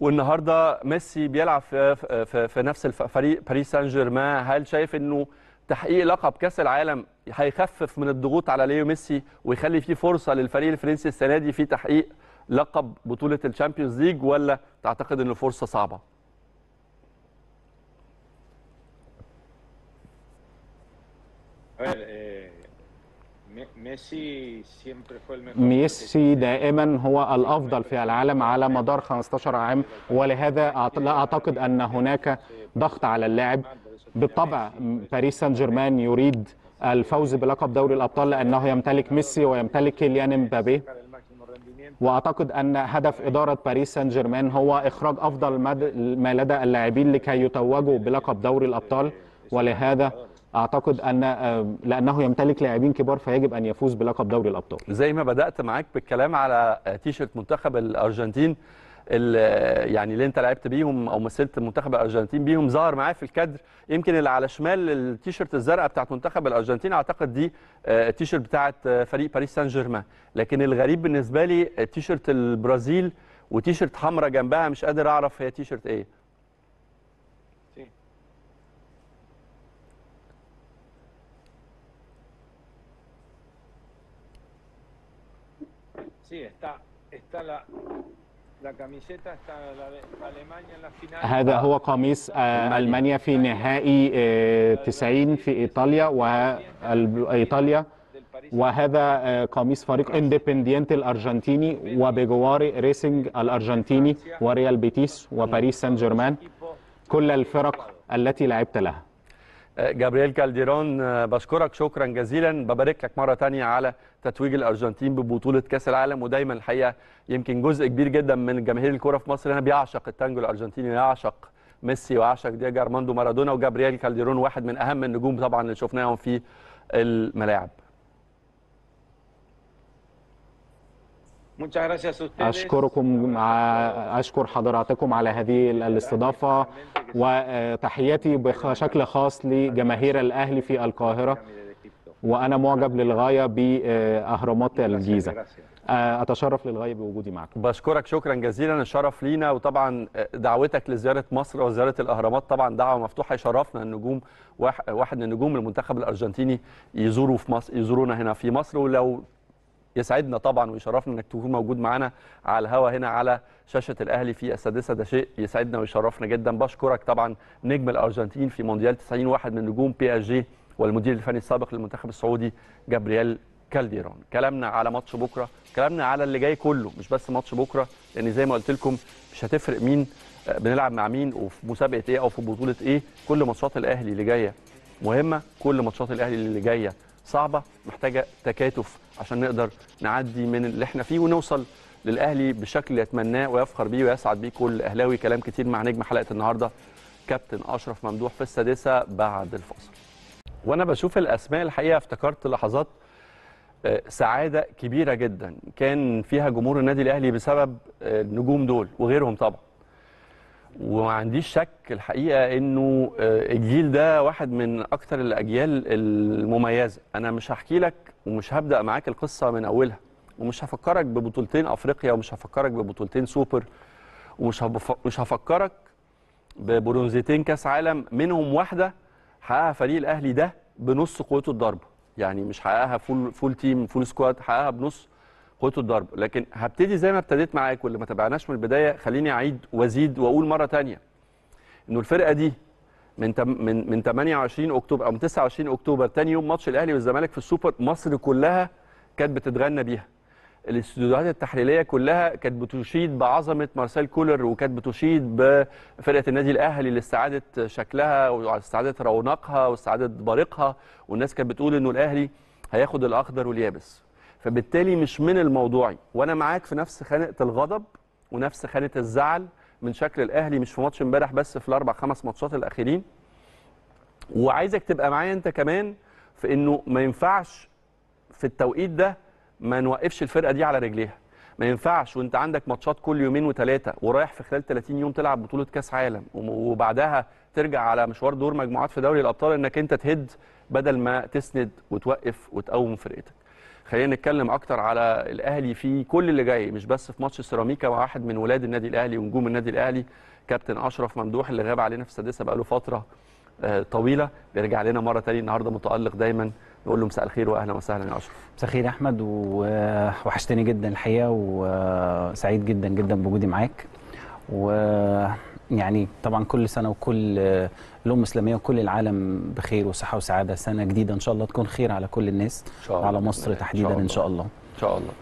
والنهارده ميسي بيلعب في, في, في نفس الفريق باريس سان جيرمان، هل شايف أنه تحقيق لقب كاس العالم هيخفف من الضغوط على ليو ميسي ويخلي فيه فرصه للفريق الفرنسي السنه دي في تحقيق لقب بطوله الشامبيونز ليج، ولا تعتقد انه فرصه صعبه؟ ميسي دائما هو الافضل في العالم على مدار خمستاشر عام، ولهذا لا اعتقد ان هناك ضغط على اللاعب. بالطبع باريس سان جيرمان يريد الفوز بلقب دوري الأبطال لأنه يمتلك ميسي ويمتلك كيليان امبابي، وأعتقد أن هدف إدارة باريس سان جيرمان هو إخراج أفضل ما لدى اللاعبين لكي يتوجوا بلقب دوري الأبطال، ولهذا أعتقد أن لأنه يمتلك لاعبين كبار فيجب أن يفوز بلقب دوري الأبطال. زي ما بدأت معاك بالكلام على تيشيرت منتخب الأرجنتين، يعني اللي انت لعبت بيهم او مثلت منتخب الارجنتين بيهم ظهر معاه في الكادر. يمكن اللي على شمال التيشيرت الزرقاء بتاعت منتخب الارجنتين اعتقد دي التيشيرت بتاعت فريق باريس سان جيرمان، لكن الغريب بالنسبه لي التيشيرت البرازيل وتيشيرت حمراء جنبها، مش قادر اعرف هي تيشيرت ايه. هذا هو قميص ألمانيا في نهائي تسعين في إيطاليا وإيطاليا، وهذا قميص فريق اندبندينتي الأرجنتيني وبجواره ريسنج الأرجنتيني وريال بيتيس وباريس سان جيرمان، كل الفرق التي لعبت لها. جابرييل كالديرون بشكرك شكرا جزيلا، ببارك لك مرة تانية على تتويج الأرجنتين ببطولة كأس العالم. ودايما الحقيقة يمكن جزء كبير جدا من جماهير الكرة في مصر هنا بيعشق التانجو الأرجنتيني، يعشق ميسي ويعشق دييجو أرماندو مارادونا، وجابرييل كالديرون واحد من أهم النجوم طبعا اللي شفناهم في الملاعب. أشكركم، أشكر حضراتكم على هذه الاستضافة، وتحياتي بشكل خاص لجماهير الأهلي في القاهرة، وأنا معجب للغاية بأهرامات الجيزة، أتشرف للغاية بوجودي معكم. بشكرك شكرا جزيلا، الشرف لينا، وطبعا دعوتك لزيارة مصر وزيارة الأهرامات طبعا دعوة مفتوحة، يشرفنا النجوم واحد من النجوم المنتخب الأرجنتيني يزوروا في مصر، يزورونا هنا في مصر، ولو يسعدنا طبعا ويشرفنا انك تكون موجود معانا على الهواء هنا على شاشه الاهلي في السادسه، ده شيء يسعدنا ويشرفنا جدا. بشكرك طبعا نجم الارجنتين في مونديال تسعين واحد من نجوم بي اس جي والمدير الفني السابق للمنتخب السعودي جابرييل كالديرون. كلامنا على ماتش بكره، كلامنا على اللي جاي كله، مش بس ماتش بكره، لان زي ما قلت لكم مش هتفرق مين بنلعب مع مين وفي مسابقه ايه او في بطوله ايه، كل ماتشات الاهلي اللي جايه مهمه، كل ماتشات الاهلي اللي جايه صعبه، محتاجه تكاتف عشان نقدر نعدي من اللي احنا فيه ونوصل للاهلي بالشكل اللي يتمناه ويفخر بيه ويسعد بيه كل اهلاوي. كلام كتير مع نجم حلقه النهارده كابتن اشرف ممدوح في السادسه بعد الفاصل. وانا بشوف الاسماء الحقيقه افتكرت لحظات سعاده كبيره جدا كان فيها جمهور النادي الاهلي بسبب النجوم دول وغيرهم طبعا، وما عنديش شك الحقيقه انه الجيل ده واحد من اكتر الاجيال المميزه. انا مش هحكي لك ومش هبدا معاك القصه من اولها، ومش هفكرك ببطولتين افريقيا، ومش هفكرك ببطولتين سوبر، ومش مش هفكرك ببرونزتين كاس عالم منهم واحده حققها فريق الاهلي ده بنص قوته الضربه، يعني مش حققها فول فول تيم فول سكواد، حققها بنص قوته الضرب. لكن هبتدي زي ما ابتديت معاك واللي ما تابعناش من البدايه، خليني اعيد وازيد واقول مره ثانيه انه الفرقه دي من من من ثمانية وعشرين اكتوبر او من تسعة وعشرين اكتوبر ثاني يوم ماتش الاهلي والزمالك في السوبر، مصر كلها كانت بتتغنى بيها، الاستوديوهات التحليليه كلها كانت بتشيد بعظمه مارسيل كولر، وكانت بتشيد بفرقه النادي الاهلي اللي استعادت شكلها واستعادت رونقها واستعادت بريقها، والناس كانت بتقول انه الاهلي هياخد الاخضر واليابس. فبالتالي مش من الموضوعي، وانا معاك في نفس خانه الغضب ونفس خانه الزعل من شكل الاهلي، مش في ماتش امبارح بس، في الاربع خمس ماتشات الاخرين. وعايزك تبقى معايا انت كمان في انه ما ينفعش في التوقيت ده ما نوقفش الفرقه دي على رجليها، ما ينفعش وانت عندك ماتشات كل يومين وثلاثه ورايح في خلال ثلاثين يوم تلعب بطوله كاس عالم، وبعدها ترجع على مشوار دور مجموعات في دوري الابطال، انك انت تهد بدل ما تسند وتوقف وتقوم فرقتك. خلينا نتكلم اكتر على الاهلي في كل اللي جاي، مش بس في ماتش سيراميكا وواحد من ولاد النادي الاهلي ونجوم النادي الاهلي كابتن اشرف ممدوح اللي غاب علينا في السادسه بقى له فتره طويله، بيرجع لنا مره ثانيه النهارده متالق دايما، نقول له مساء الخير واهلا وسهلا يا اشرف. مساء الخير يا احمد، ووحشتني جدا الحقيقه، وسعيد جدا جدا بوجودي معاك، ويعني طبعا كل سنه وكل الأمة الإسلامية وكل العالم بخير وصحة وسعادة، سنة جديدة إن شاء الله تكون خير على كل الناس وعلى مصر تحديدا إن شاء الله. إن شاء الله.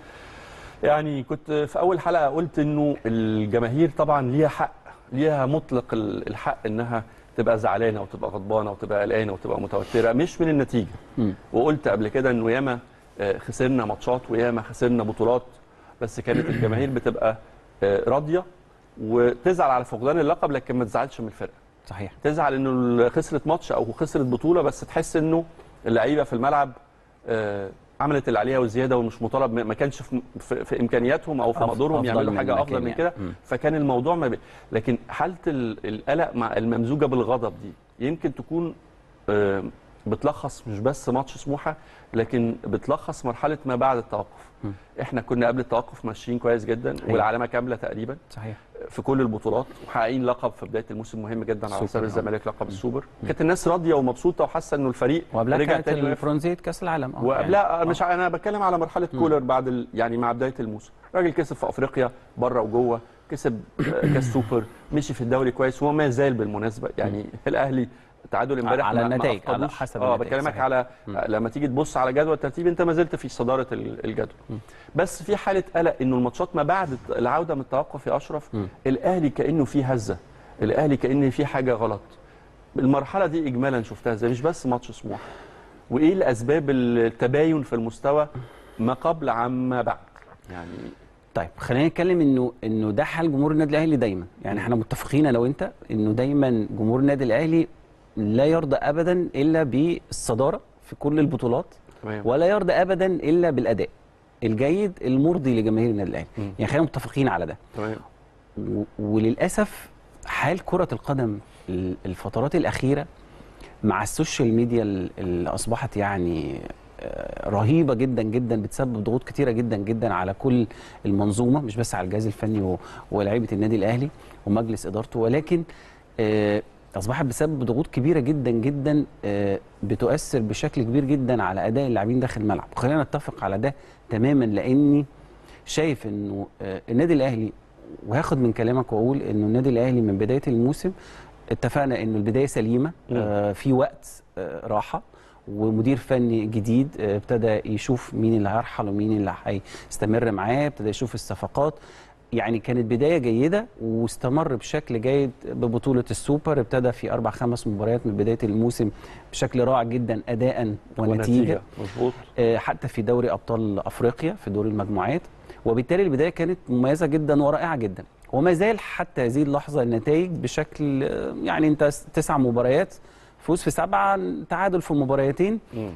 يعني كنت في أول حلقة قلت إنه الجماهير طبعا ليها حق، ليها مطلق الحق إنها تبقى زعلانة وتبقى غضبانة وتبقى قلقانة وتبقى متوترة مش من النتيجة. م. وقلت قبل كده إنه ياما خسرنا ماتشات وياما خسرنا بطولات، بس كانت الجماهير بتبقى راضية وتزعل على فقدان اللقب لكن ما تزعلش من الفرقة. صحيح. تزعل انه خسرت ماتش او خسرت بطوله، بس تحس انه اللعيبه في الملعب عملت اللي عليها وزياده ومش مطالب، ما كانش في, في امكانياتهم او في مقدورهم يعملوا حاجه افضل من كده، فكان الموضوع ما بي... لكن حاله القلق مع الممزوجه بالغضب دي يمكن تكون آه بتلخص مش بس ماتش سموحه، لكن بتلخص مرحله ما بعد التوقف. م. احنا كنا قبل التوقف ماشيين كويس جدا، صحيح. والعلامه كامله تقريبا، صحيح، في كل البطولات، وحققين لقب في بدايه الموسم مهم جدا على حساب الزمالك، لقب م. السوبر. م. كانت الناس راضيه ومبسوطه وحاسه انه الفريق رجع تاني لبرونزيه كاس العالم. وقبلها يعني. مش انا بتكلم على مرحله م. كولر بعد ال... يعني مع بدايه الموسم، راجل كسب في افريقيا بره وجوه، كسب كاس سوبر، مشي في الدوري كويس، وما زال بالمناسبه يعني م. الاهلي تعادل امبارح على النتائج على حسب اه بكلمك على لما تيجي تبص على جدول الترتيب انت ما زلت في صداره الجدول. م. بس في حاله قلق انه الماتشات ما بعد العوده من التوقف يا اشرف، م. الاهلي كانه في هزه، الاهلي كان في حاجه غلط. المرحله دي اجمالا شفتها زي مش بس ماتش سموحه، وايه الاسباب التباين في المستوى ما قبل عما بعد يعني. طيب خلينا نتكلم انه انه ده حال جمهور النادي الاهلي دايما، يعني احنا متفقين انا وانت انه دايما جمهور النادي الاهلي لا يرضى ابدا الا بالصداره في كل البطولات، ولا يرضى ابدا الا بالاداء الجيد المرضي لجماهير النادي الاهلي، يعني خلينا متفقين على ده. تمام. وللاسف حال كره القدم الفترات الاخيره مع السوشيال ميديا اللي اصبحت يعني رهيبه جدا جدا، بتسبب ضغوط كتيره جدا جدا على كل المنظومه، مش بس على الجهاز الفني ولاعيبه النادي الاهلي ومجلس ادارته، ولكن آه اصبحت بسبب ضغوط كبيره جدا جدا بتؤثر بشكل كبير جدا على اداء اللاعبين داخل الملعب. خلينا نتفق على ده تماما، لاني شايف انه النادي الاهلي، وهاخد من كلامك واقول انه النادي الاهلي من بدايه الموسم اتفقنا انه البدايه سليمه، في وقت راحه ومدير فني جديد ابتدى يشوف مين اللي هيرحل ومين اللي هيستمر معاه، ابتدى يشوف الصفقات، يعني كانت بداية جيدة واستمر بشكل جيد ببطولة السوبر، ابتدى في أربع خمس مباريات من بداية الموسم بشكل رائع جدا أداء ونتيجة، مظبوط، حتى في دوري أبطال أفريقيا في دور المجموعات، وبالتالي البداية كانت مميزة جدا ورائعة جدا، وما زال حتى هذه اللحظة النتائج بشكل يعني أنت تسع مباريات فوز في سبعة، تعادل في مباريتين. م.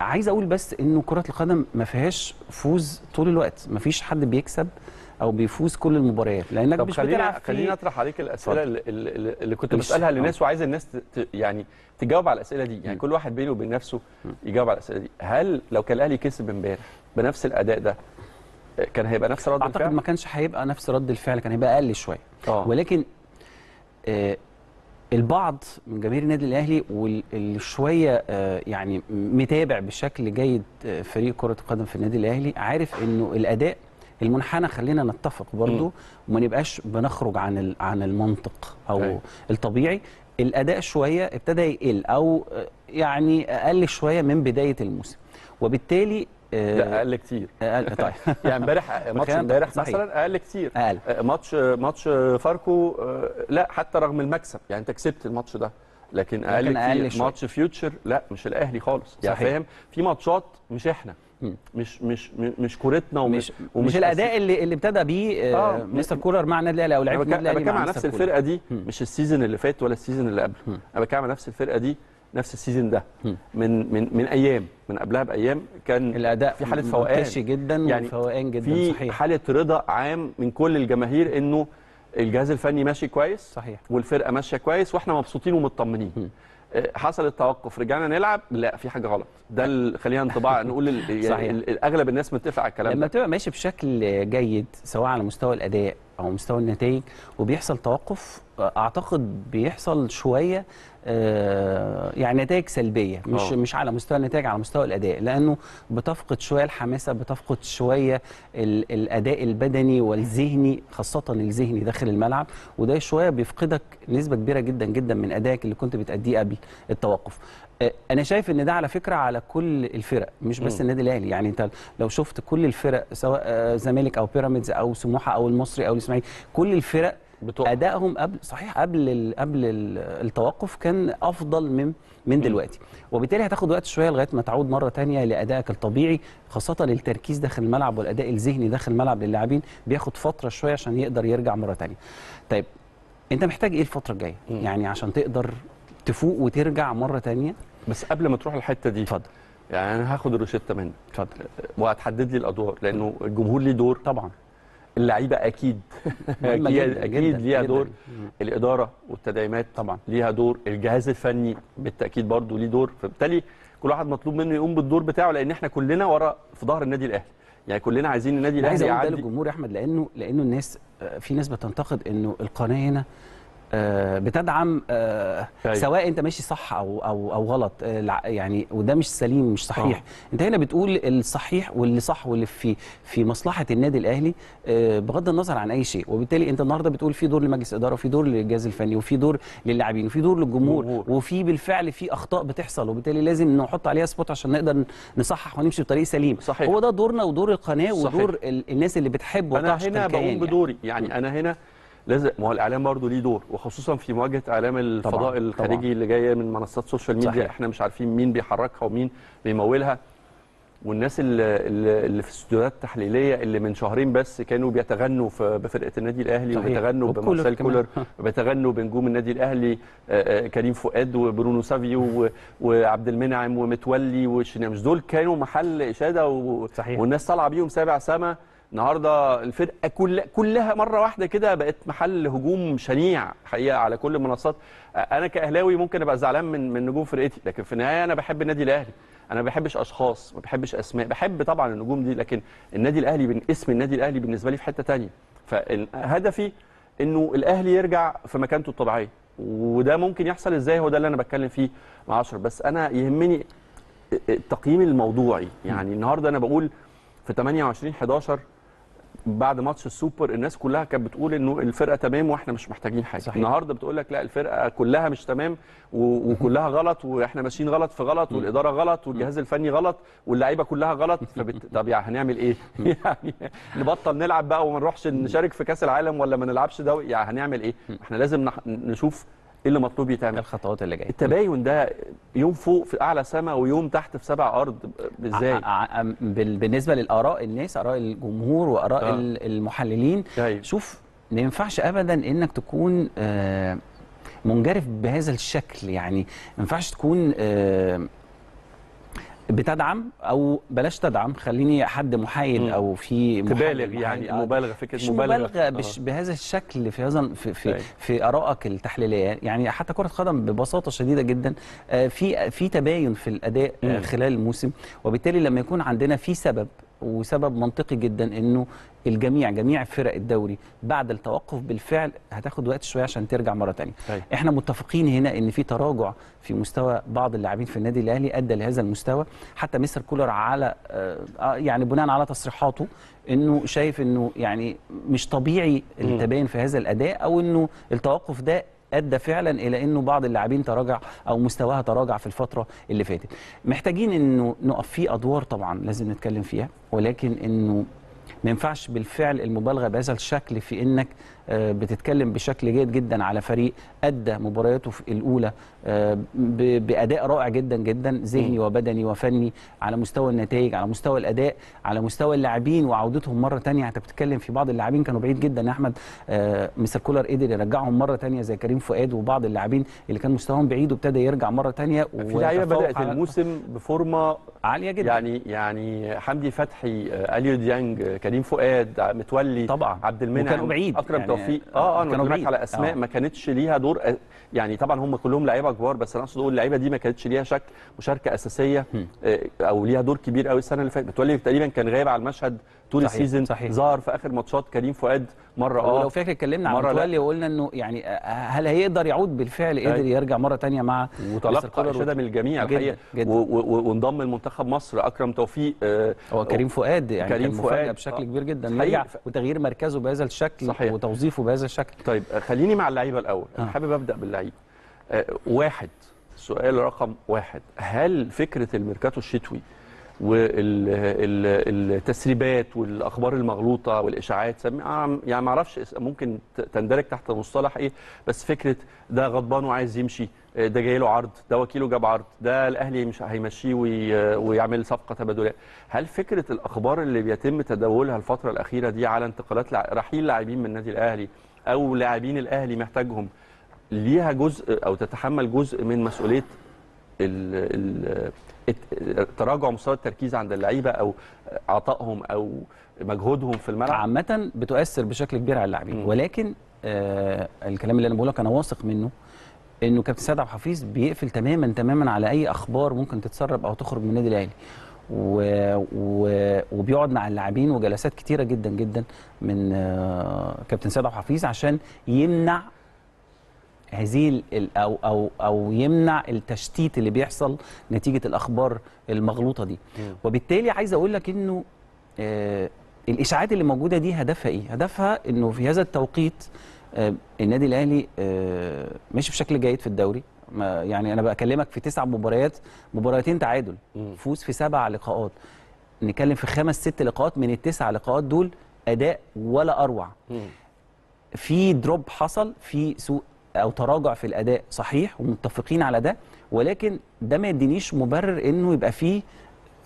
عايز أقول بس إنه كرة القدم ما فيهاش فوز طول الوقت، ما فيش حد بيكسب او بيفوز كل المباريات، لانك مش بتلعب في. خليني اطرح عليك الاسئله اللي, اللي كنت بسالها للناس، وعايز الناس ت... يعني تجاوب على الاسئله دي، يعني م. كل واحد بينه وبين نفسه يجاوب على الاسئله دي. هل لو كان الاهلي كسب امبارح بنفس الاداء ده كان هيبقى نفس رد الفعل؟ اعتقد ما كانش هيبقى نفس رد الفعل، كان هيبقى اقل شويه، ولكن آه البعض من جماهير النادي الاهلي واللي شويه آه يعني متابع بشكل جيد آه فريق كره القدم في النادي الاهلي، عارف انه الاداء المنحنى، خلينا نتفق برضو وما نبقاش بنخرج عن عن المنطق او أي. الطبيعي، الاداء شويه ابتدى يقل او يعني اقل شويه من بدايه الموسم، وبالتالي لا اقل كتير اقل طيب يعني امبارح ماتش امبارح مثلا اقل كتير، أقل. ماتش ماتش فاركو لا، حتى رغم المكسب يعني انت كسبت الماتش ده، لكن اقل كتير. أقل ماتش فيوتشر لا مش الاهلي خالص، يعني فاهم، في ماتشات مش احنا مش مش مش كورتنا ومش مش, ومش الاداء اللي اللي ابتدى بيه آه مستر كولر مع النادي الاهلي او لعيبه النادي الاهلي. انا بتكلم على نفس الفرقه دي، مش السيزون اللي فات ولا السيزون اللي قبله، انا بتكلم على نفس الفرقه دي، نفس السيزون ده، من من من ايام، من قبلها بايام، كان الاداء في حاله فوقان جدا، يعني فوقان جدا، في صحيح، حاله رضا عام من كل الجماهير انه الجهاز الفني ماشي كويس، صحيح، والفرقه ماشيه كويس، واحنا مبسوطين ومطمنين. حصل التوقف رجعنا نلعب، لا في حاجه غلط، ده خلينا انطباع نقول اغلب الناس متفق على الكلام ده. لما تبقى ماشي بشكل جيد سواء على مستوى الاداء او مستوى النتائج وبيحصل توقف، اعتقد بيحصل شويه آه يعني نتائج سلبيه، مش أوه. مش على مستوى النتائج، على مستوى الاداء، لانه بتفقد شويه الحماسه، بتفقد شويه الاداء البدني والذهني، خاصه الذهني داخل الملعب، وده شويه بيفقدك نسبه كبيره جدا جدا من ادائك اللي كنت بتأديه قبل التوقف. آه انا شايف ان ده على فكره على كل الفرق، مش بس م. النادي الاهلي، يعني انت لو شفت كل الفرق سواء آه زمالك او بيراميدز او سموحه او المصري او الاسماعيلي، كل الفرق بتوقف. ادائهم قبل صحيح قبل ال قبل ال التوقف كان افضل من من دلوقتي، وبالتالي هتاخد وقت شويه لغايه ما تعود مره ثانيه لادائك الطبيعي، خاصه التركيز داخل الملعب والاداء الذهني داخل الملعب للاعبين، بياخد فتره شويه عشان يقدر يرجع مره ثانيه. طيب انت محتاج ايه الفتره الجايه؟ يعني عشان تقدر تفوق وترجع مره ثانيه. بس قبل ما تروح الحته دي، اتفضل، يعني انا هاخد الروشته منك اتفضل وهتحدد لي الادوار، لانه الجمهور ليه دور طبعا، اللعيبه اكيد اكيد ليها دور جداً. الاداره والتدعيمات طبعا ليها دور، الجهاز الفني بالتاكيد برضه ليه دور، فبالتالي كل واحد مطلوب منه يقوم بالدور بتاعه، لان احنا كلنا ورا في ظهر النادي الاهلي، يعني كلنا عايزين النادي الاهلي يعدي. عايز اقول ده للجمهور يا احمد، لانه لانه الناس في ناس بتنتقد انه القناه هنا بتدعم سواء انت ماشي صح او او او غلط، يعني وده مش سليم مش صحيح. أوه. انت هنا بتقول الصحيح واللي صح واللي في في مصلحه النادي الاهلي بغض النظر عن اي شيء، وبالتالي انت النهارده بتقول في دور لمجلس اداره وفي دور للجهاز الفني وفي دور للاعبين وفي دور للجمهور مهور. وفي بالفعل في اخطاء بتحصل، وبالتالي لازم نحط عليها سبوت عشان نقدر نصحح ونمشي بطريق سليم. صحيح. هو ده دورنا ودور القناه ودور الناس اللي بتحب وتعشق الكيان. انا هنا بقوم بدوري، يعني, يعني انا هنا لازم، ما هو الاعلام برضه ليه دور، وخصوصا في مواجهه اعلام الفضاء طبعًا الخارجي طبعًا اللي جايه من منصات السوشيال ميديا. صحيح. احنا مش عارفين مين بيحركها ومين بيمولها، والناس اللي, اللي في استوديوهات التحليليه اللي من شهرين بس كانوا بيتغنوا بفرقه النادي الاهلي. صحيح. وبيتغنوا بمارسيل كولر، وبيتغنوا بنجوم النادي الاهلي، كريم فؤاد وبرونو سافيو وعبد المنعم ومتولي والشناوي، مش دول كانوا محل اشاده و... والناس طالعه بيهم سابع سما. النهارده الفرقه كل كلها مره واحده كده بقت محل هجوم شنيع حقيقه على كل المنصات. انا كاهلاوي ممكن ابقى زعلان من من نجوم فرقتي، لكن في النهايه انا بحب النادي الاهلي، انا ما بحبش اشخاص، ما بحبش اسماء، بحب طبعا النجوم دي، لكن النادي الاهلي اسم النادي الاهلي بالنسبه لي في حته ثانيه. فهدفي انه الاهلي يرجع في مكانته الطبيعيه، وده ممكن يحصل ازاي هو ده اللي انا بتكلم فيه مع عشرة. بس انا يهمني التقييم الموضوعي، يعني النهارده انا بقول في ثمانية وعشرين حداشر بعد ماتش السوبر الناس كلها كانت بتقول انه الفرقه تمام واحنا مش محتاجين حاجه. صحيح. النهارده بتقول لك لا الفرقه كلها مش تمام وكلها غلط، واحنا ماشيين غلط في غلط، والاداره غلط، والجهاز الفني غلط، واللعيبه كلها غلط. فبت... طب يعني هنعمل ايه؟ يعني نبطل نلعب بقى وما نروحش نشارك في كاس العالم ولا ما نلعبش دوري؟ يعني هنعمل ايه؟ احنا لازم نح... نشوف ايه اللي مطلوب يتعمل، الخطوات اللي جايه. التباين ده يوم فوق في اعلى سما ويوم تحت في سبع ارض ازاي؟ بالنسبه للاراء الناس، اراء الجمهور واراء آه. المحللين. جاي. شوف ما ينفعش ابدا انك تكون آه منجرف بهذا الشكل، يعني ما ينفعش تكون آه بتدعم او بلاش تدعم، خليني حد محايد م. او في تبالغ، يعني مبالغه، فكره مبالغه بش بهذا الشكل في هذا في في, في ارائك التحليليه. يعني حتى كره القدم ببساطه شديده جدا في في تباين في الاداء م. خلال الموسم، وبالتالي لما يكون عندنا في سبب، وسبب منطقي جدا، انه الجميع جميع فرق الدوري بعد التوقف بالفعل هتاخد وقت شويه عشان ترجع مره ثانيه. احنا متفقين هنا ان في تراجع في مستوى بعض اللاعبين في النادي الاهلي ادى لهذا المستوى، حتى مستر كولر على يعني بناء على تصريحاته انه شايف انه يعني مش طبيعي التباين في هذا الاداء، او انه التوقف ده ادى فعلا الى انه بعض اللاعبين تراجع او مستواها تراجع في الفتره اللي فاتت. محتاجين انه نقف في ادوار طبعا لازم نتكلم فيها، ولكن انه ما ينفعش بالفعل المبالغه بهذا الشكل في انك بتتكلم بشكل جيد جدا على فريق ادى مبارياته في الاولى باداء رائع جدا جدا ذهني وبدني وفني، على مستوى النتائج، على مستوى الاداء، على مستوى اللاعبين وعودتهم مره ثانيه. انت بتتكلم في بعض اللاعبين كانوا بعيد جدا يا احمد، مستر كولر قدر يرجعهم مره ثانيه زي كريم فؤاد، وبعض اللاعبين اللي كان مستواهم بعيد وابتدى يرجع مره ثانيه. في لعيبه بدات الموسم بفورمه عاليه جدا، يعني يعني حمدي فتحي، اليو ديانج، كريم فؤاد، متولي طبعا، عبد المنعم، اكرم يعني توفيق. اه اه انا بكلمك على اسماء آه. ما كانتش ليها دور أ... يعني طبعا هم كلهم لعيبه كبار، بس انا اقصد اقول اللعيبه دي ما كانتش ليها شكل مشاركه اساسيه او ليها دور كبير قوي السنه اللي فاتت. متولي تقريبا كان غايب على المشهد طول السيزون، ظهر في اخر ماتشات كريم فؤاد مره اه ولو فاكر اتكلمنا عن متولي وقلنا انه يعني هل هيقدر يعود بالفعل؟ قدر يرجع مره ثانيه مع وتلقى اشاده من الجميع الحقيقه، وانضم لمنتخب مصر اكرم توفيق. هو كريم فؤاد يعني كريم فؤاد بشكل كبير جدا رجع، وتغيير مركزه بهذا الشكل وتوظيفه بهذا الشكل. طيب خليني مع اللعيبه الاول، انا حابب ابدا باللعيبه. أه واحد، سؤال رقم واحد، هل فكره الميركاتو الشتوي والتسريبات والاخبار المغلوطه والاشاعات، يعني ما اعرفش ممكن تندرج تحت مصطلح ايه، بس فكره ده غضبان وعايز يمشي، ده جاي له عرض، ده وكيله جاب عرض، ده الاهلي مش هيمشيه ويعمل صفقه تبادليه، هل فكره الاخبار اللي بيتم تداولها الفتره الاخيره دي على انتقالات رحيل لاعبين من النادي الاهلي او لاعبين الاهلي محتاجهم ليها جزء او تتحمل جزء من مسؤوليه تراجع مستوى التركيز عند اللعيبه او عطائهم او مجهودهم في الملعب عامه بتؤثر بشكل كبير على اللاعبين، ولكن آه الكلام اللي انا بقوله لك انا واثق منه انه كابتن سيد عبد الحفيظ بيقفل تماما تماما على اي اخبار ممكن تتسرب او تخرج من النادي الاهلي، و... و... وبيقعد مع اللاعبين وجلسات كتيره جدا جدا من آه كابتن سيد عبد الحفيظ عشان يمنع هذه او او او يمنع التشتيت اللي بيحصل نتيجه الاخبار المغلوطه دي. وبالتالي عايز اقول لك انه آه الاشاعات اللي موجوده دي هدفها ايه؟ هدفها انه في هذا التوقيت آه النادي الاهلي آه ماشي بشكل جيد في الدوري، يعني انا بكلمك في تسع مباريات مباراتين تعادل، فوز في سبع لقاءات، نتكلم في خمس ست لقاءات من التسع لقاءات دول اداء ولا اروع. مم. في دروب حصل، في سوء او تراجع في الاداء صحيح ومتفقين على ده، ولكن ده ما يدينيش مبرر انه يبقى فيه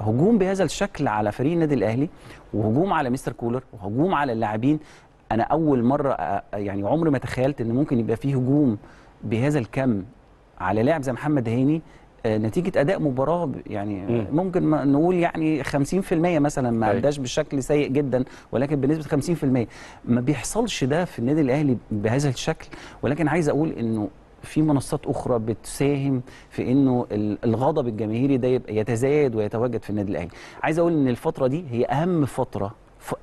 هجوم بهذا الشكل على فريق النادي الاهلي وهجوم على مستر كولر وهجوم على اللاعبين. انا اول مره يعني عمري ما تخيلت ان ممكن يبقى فيه هجوم بهذا الكم على لاعب زي محمد هاني نتيجه اداء مباراه يعني ممكن نقول يعني خمسين في المية مثلا ما عداش بشكل سيء جدا، ولكن بنسبه خمسين في المية ما بيحصلش ده في النادي الاهلي بهذا الشكل. ولكن عايز اقول انه في منصات اخرى بتساهم في انه الغضب الجماهيري ده يبقى يتزايد ويتواجد في النادي الاهلي. عايز اقول ان الفتره دي هي اهم فتره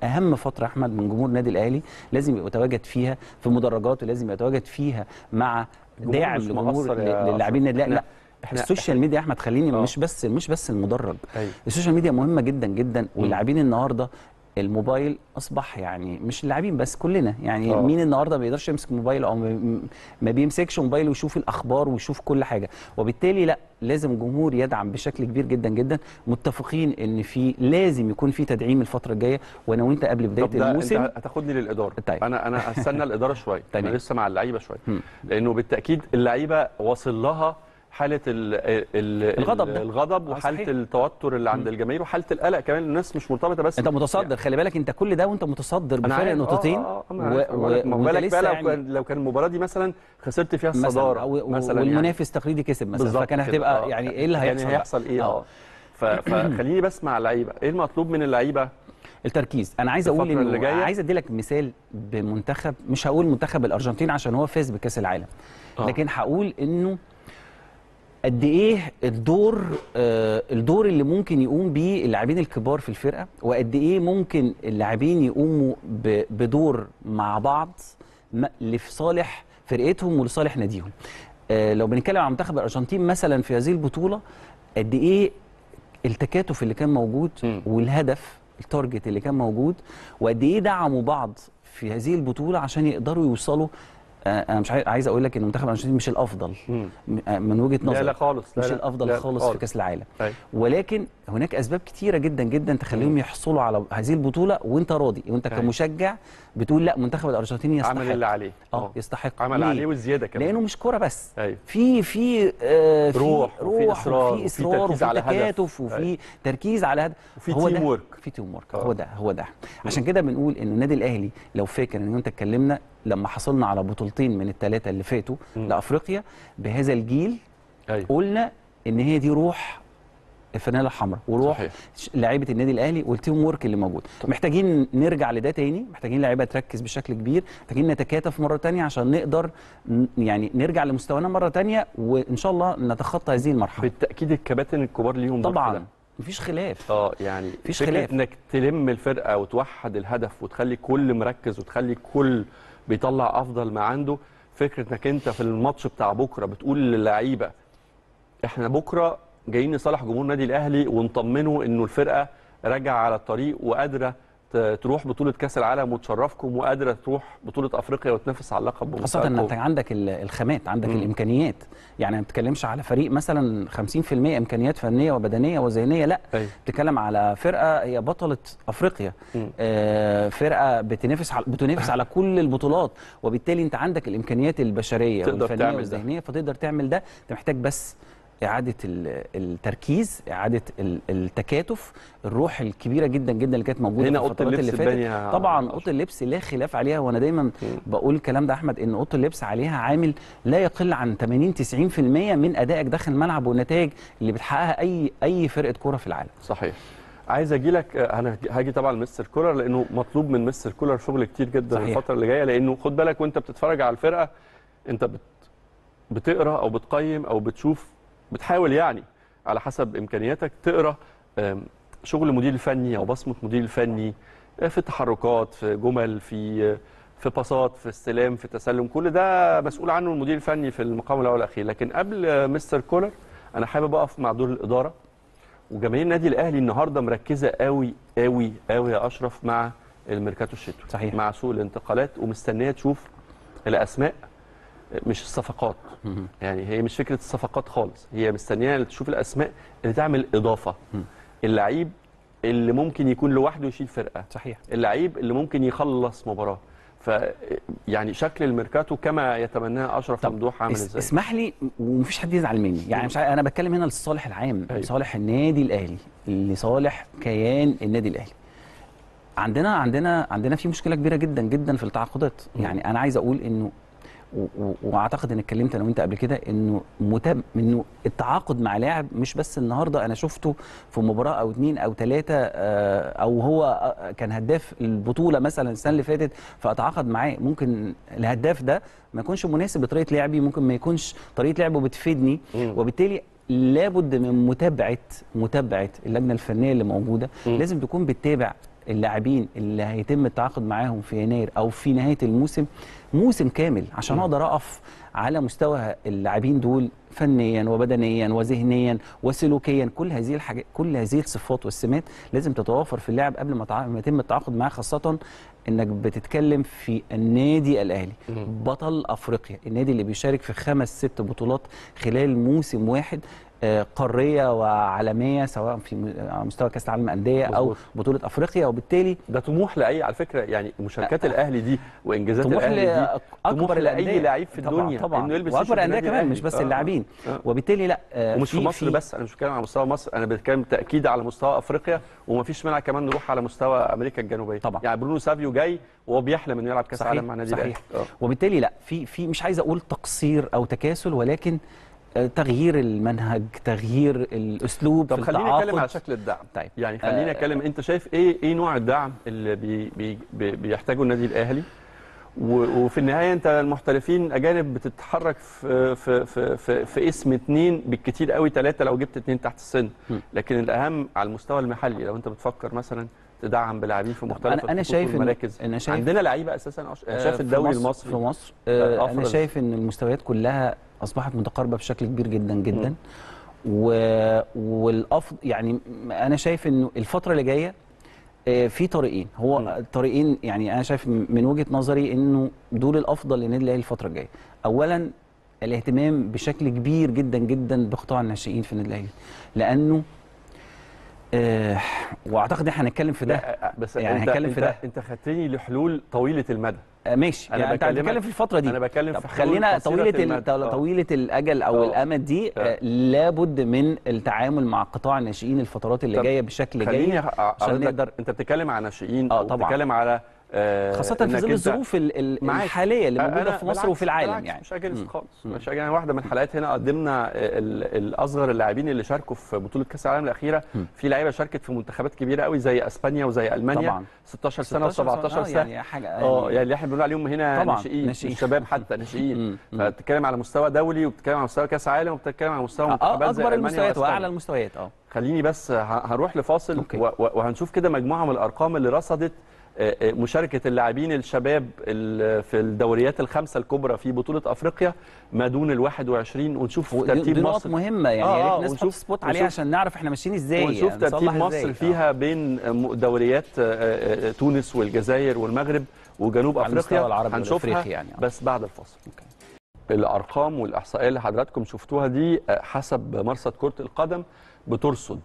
اهم فتره احمد من جمهور النادي الاهلي، لازم يبقى يتواجد فيها في مدرجاته، لازم يتواجد فيها مع داعم لجمهور للاعبين النادي الاهلي. لا احنا السوشيال احنا ميديا احمد خليني أوه. مش بس مش بس المدرج، أيوه. السوشيال ميديا مهمه جدا جدا، واللاعبين النهارده الموبايل اصبح يعني مش اللاعبين بس كلنا يعني أوه. مين النهارده ما بيقدرش يمسك موبايل او ما بيمسكش موبايل ويشوف الاخبار ويشوف كل حاجه، وبالتالي لا لازم الجمهور يدعم بشكل كبير جدا جدا. متفقين ان في لازم يكون في تدعيم الفتره الجايه، وانا وانت قبل بدايه الموسم. طب هتاخدني للاداره. طيب. انا انا هستنى الاداره شويه، انا لسه مع اللعيبه شويه، لانه بالتاكيد اللعيبه واصل لها حاله ال ال الغضب الغضب وحاله التوتر اللي عند الجماهير وحاله القلق كمان. الناس مش مرتبطه بس انت متصدر يعني. خلي بالك انت كل ده وانت متصدر بفارق نقطتين، وبالك بقى يعني لو كان المباراه دي مثلا خسرت فيها الصداره مثلا, مثلاً والمنافس يعني تقليدي كسب مثلا، فكان هتبقى آه. يعني ايه اللي هيحصل؟ يعني هيحصل ايه؟ اه فخليني بس مع اللعيبه، ايه المطلوب من اللعيبه؟ التركيز. انا عايز اقول انه عايز ادي لك مثال بمنتخب، مش هقول منتخب الارجنتين عشان هو فاز بكاس العالم، لكن هقول انه قد ايه الدور آه الدور اللي ممكن يقوم بيه اللاعبين الكبار في الفرقه، وقد ايه ممكن اللاعبين يقوموا بدور مع بعض لصالح فرقتهم ولصالح ناديهم. آه لو بنتكلم عن منتخب الارجنتين مثلا في هذه البطوله، قد ايه التكاتف اللي كان موجود م. والهدف التارجت اللي كان موجود، وقد ايه دعموا بعض في هذه البطوله عشان يقدروا يوصلوا. انا مش عايز اقول لك ان منتخب الارجنتين مش الافضل من وجهه نظري، لا لا خالص، مش الافضل خالص في كاس العالم، ولكن هناك اسباب كتيره جدا جدا تخليهم يحصلوا على هذه البطوله. وانت راضي وانت كمشجع بتقول لا منتخب الارجنتين يستحق، عمل اللي عليه، اه يستحق، عمل عليه والزياده كمان، لانه مش كوره بس، في في آه في روح وفي اصرار وفي اصرار وفي تكاتف وفي تركيز على هدف، هو ده في تيم ورك، هو ده هو ده عشان كده بنقول ان النادي الاهلي، لو فاكر ان انت اتكلمنا لما حصلنا على بطولتين من الثلاثه اللي فاتوا لافريقيا بهذا الجيل، أيوة. قلنا ان هي دي روح الفانيله الحمراء وروح لعيبه النادي الاهلي والتيم ورك اللي موجود. طيب. محتاجين نرجع لده تاني، محتاجين لعيبه تركز بشكل كبير، محتاجين نتكاتف مره تانيه عشان نقدر يعني نرجع لمستوانا مره تانيه، وان شاء الله نتخطى هذه المرحله. بالتاكيد الكباتن الكبار ليهم طبعا مفيش خلاف، اه يعني مفيش خلاف انك تلم الفرقه وتوحد الهدف وتخلي كل مركز وتخلي كل بيطلع افضل ما عنده. فكره انك انت في الماتش بتاع بكره بتقول للعيبه احنا بكره جايين نصالح جمهور النادي الاهلي ونطمنه انه الفرقه راجعه على الطريق وقادره تروح بطوله كاس العالم وتشرفكم، وقادره تروح بطوله افريقيا وتنافس على اللقب بمستوى، خاصه ان انت عندك الخامات، عندك م. الامكانيات. يعني ما بتتكلمش على فريق مثلا خمسين في المية امكانيات فنيه وبدنيه وذهنيه، لا أي. بتتكلم على فرقه هي بطله افريقيا، آه فرقه بتنافس على بتنافس على كل البطولات، وبالتالي انت عندك الامكانيات البشريه والفنيه والذهنيه فتقدر تعمل ده. انت محتاج بس اعاده التركيز، اعاده التكاتف، الروح الكبيره جدا جدا اللي كانت موجوده هنا. اوضه اللبس اللي فاتت طبعا اوضه اللبس لا خلاف عليها، وانا دايما بقول الكلام ده احمد، ان اوضه اللبس عليها عامل لا يقل عن ثمانين تسعين بالمئة من ادائك داخل الملعب والنتائج اللي بتحققها اي اي فرقه كوره في العالم. صحيح. عايز اجي لك، انا هاجي طبعا لمستر كولر لانه مطلوب من مستر كولر شغل كتير جدا. صحيح. الفتره اللي جايه، لانه خد بالك وانت بتتفرج على الفرقه انت بت بتقرا او بتقيم او بتشوف، بتحاول يعني على حسب امكانياتك تقرا شغل المدير الفني او بصمه المدير الفني في تحركات، في جمل، في في باصات، في استلام، في تسلم، كل ده مسؤول عنه المدير الفني في المقام الاول والاخير. لكن قبل مستر كولر انا حابب اقف مع دور الاداره، وجماهير النادي الاهلي النهارده مركزه قوي قوي قوي يا اشرف مع الميركاتو الشتوي. صحيح. مع سوق الانتقالات، ومستنيه تشوف الاسماء مش الصفقات. يعني هي مش فكره الصفقات خالص، هي مستنيه تشوف الاسماء اللي تعمل اضافه. اللعيب اللي ممكن يكون لوحده يشيل فرقه. صحيح. اللعيب اللي ممكن يخلص مباراه. ف يعني شكل الميركاتو كما يتمناه اشرف ممدوح عامل ازاي؟ اسمح لي ومفيش حد يزعل مني، يعني مش انا بتكلم هنا للصالح العام. أيوه. لصالح النادي الاهلي، لصالح كيان النادي الاهلي. عندنا عندنا عندنا في مشكله كبيره جدا جدا في التعاقدات. يعني انا عايز اقول انه واعتقد ان اتكلمت انا وانت قبل كده انه متم انه التعاقد مع لاعب مش بس النهارده، انا شفته في مباراه او اثنين او ثلاثه، او هو كان هداف البطوله مثلا السنه اللي فاتت فاتعاقد معاه. ممكن الهداف ده ما يكونش مناسب لطريقه لعبي، ممكن ما يكونش طريقه لعبه بتفيدني، وبالتالي لابد من متابعه متابعه اللجنه الفنيه اللي موجوده. لازم تكون بتتابع اللاعبين اللي هيتم التعاقد معاهم في يناير او في نهايه الموسم موسم كامل، عشان اقدر اقف على مستوى اللاعبين دول فنيا وبدنيا وذهنيا وسلوكيا. كل هذه الحاجات، كل هذه الصفات والسمات لازم تتوافر في اللاعب قبل ما ما يتم التعاقد معاه، خاصه انك بتتكلم في النادي الاهلي بطل افريقيا، النادي اللي بيشارك في خمس ست بطولات خلال موسم واحد قاريه وعالميه، سواء في مستوى كاس العالم للانديه او بطوله افريقيا. وبالتالي ده طموح لاي، على فكره يعني مشاركات الاهلي دي وانجازات الاهلي دي طموح لاي لعيب في الدنيا انه يلبس. واكبر الانديه كمان مش بس اللاعبين. آه. وبالتالي لا، آه ومش في, في مصر بس، انا مش بتكلم على مستوى مصر، انا بتكلم تاكيد على مستوى افريقيا، ومفيش مانع كمان نروح على مستوى امريكا الجنوبيه. طبعا. يعني برونو سافيو جاي وهو بيحلم انه يلعب كاس العالم مع نادي الاهلي. آه. وبالتالي لا، في في مش عايز اقول تقصير او تكاسل، ولكن تغيير المنهج، تغيير الاسلوب. طب خليني اتكلم على شكل الدعم. طيب. يعني خليني اتكلم، آه انت شايف ايه ايه نوع الدعم اللي بي بي بيحتاجه النادي الاهلي؟ وفي النهايه انت المحترفين اجانب بتتحرك في في في في, في اسم اثنين بالكثير قوي، ثلاثه لو جبت اثنين تحت السن، لكن الاهم على المستوى المحلي لو انت بتفكر مثلا تدعم بلاعبين في مختلف انا شايف المراكز. إن أنا شايف عندنا لعيبه اساسا. انا شايف الدوري المصري في مصر، آه انا شايف ان المستويات كلها اصبحت متقاربه بشكل كبير جدا جدا، والافضل يعني انا شايف انه الفتره اللي جايه في طريقين، هو الطريقين يعني انا شايف من وجهه نظري انه دول الافضل للنادي الاهلي الفتره الجايه. اولا الاهتمام بشكل كبير جدا جدا بقطاع الناشئين في النادي الاهلي، لانه آه واعتقد احنا هنتكلم في ده، بس يعني هنتكلم في ده. انت خدتني لحلول طويله المدى. ماشي، انا يعني بتكلم, بتكلم في الفتره دي، انا بتكلم في خلينا طويله طويله الاجل او الامد دي. آه. لابد من التعامل مع قطاع الناشئين الفترات اللي جايه بشكل جيد عشان نقدر. انت بتتكلم على ناشئين، اه طبعا بتتكلم على آه خاصه في ظل الظروف الحاليه اللي موجوده في مصر وفي العالم. يعني مش اجنس خالص، مش اجنس. واحده من الحلقات هنا قدمنا الاصغر اللاعبين اللي شاركوا في بطوله كاس العالم الاخيره. م. في لعيبه شاركت في منتخبات كبيره قوي زي اسبانيا وزي المانيا. طبعا. ستاشر سنه وسبعتاشر سنه. آه يعني حاجه اه يعني اللي احنا بنقول عليهم هنا ناشئين، الشباب حتى ناشئين. فبتتكلم على مستوى دولي، وبتتكلم على مستوى كاس عالم، وبتتكلم على مستوى منتخبات زي المانيا. اكبر المستويات واعلى المستويات. اه خليني بس هنروح لفاصل وهنشوف كده مجموعه من الارقام اللي رصدت مشاركة اللاعبين الشباب في الدوريات الخمسة الكبرى في بطولة أفريقيا ما دون ال واحد وعشرين، ونشوف ترتيب مصر. دي مهمة يعني، يا ريت ناس تحط سبوت عليها عشان نعرف احنا ماشيين ازاي، ونشوف يعني ترتيب مصر فيها بين دوريات تونس والجزائر والمغرب وجنوب أفريقيا. هنشوفها يعني بس بعد الفاصل. أوكي. الأرقام والإحصائية اللي حضراتكم شفتوها دي حسب مرصد كرة القدم بترصد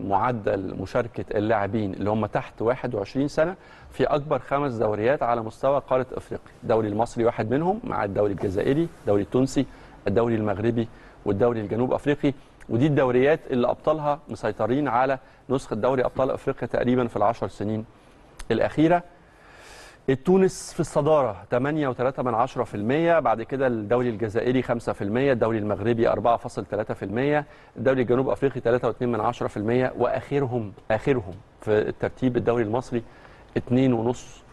معدل مشاركة اللاعبين اللي هم تحت واحد وعشرين سنة في أكبر خمس دوريات على مستوى قارة أفريقيا. الدوري المصري واحد منهم، مع الدوري الجزائري، الدوري التونسي، الدوري المغربي والدوري الجنوب افريقي، ودي الدوريات اللي ابطالها مسيطرين على نسخه دوري ابطال افريقيا تقريبا في العشر سنين الاخيره. التونس في الصداره ثمانية وثلاثة من عشرة في المية، بعد كده الدوري الجزائري خمسة في المية، الدوري المغربي أربعة فاصل ثلاثة في المية، الدوري الجنوب افريقي ثلاثة فاصل اثنين من عشرة في المية، واخرهم اخرهم في الترتيب الدوري المصري اثنين فاصل خمسة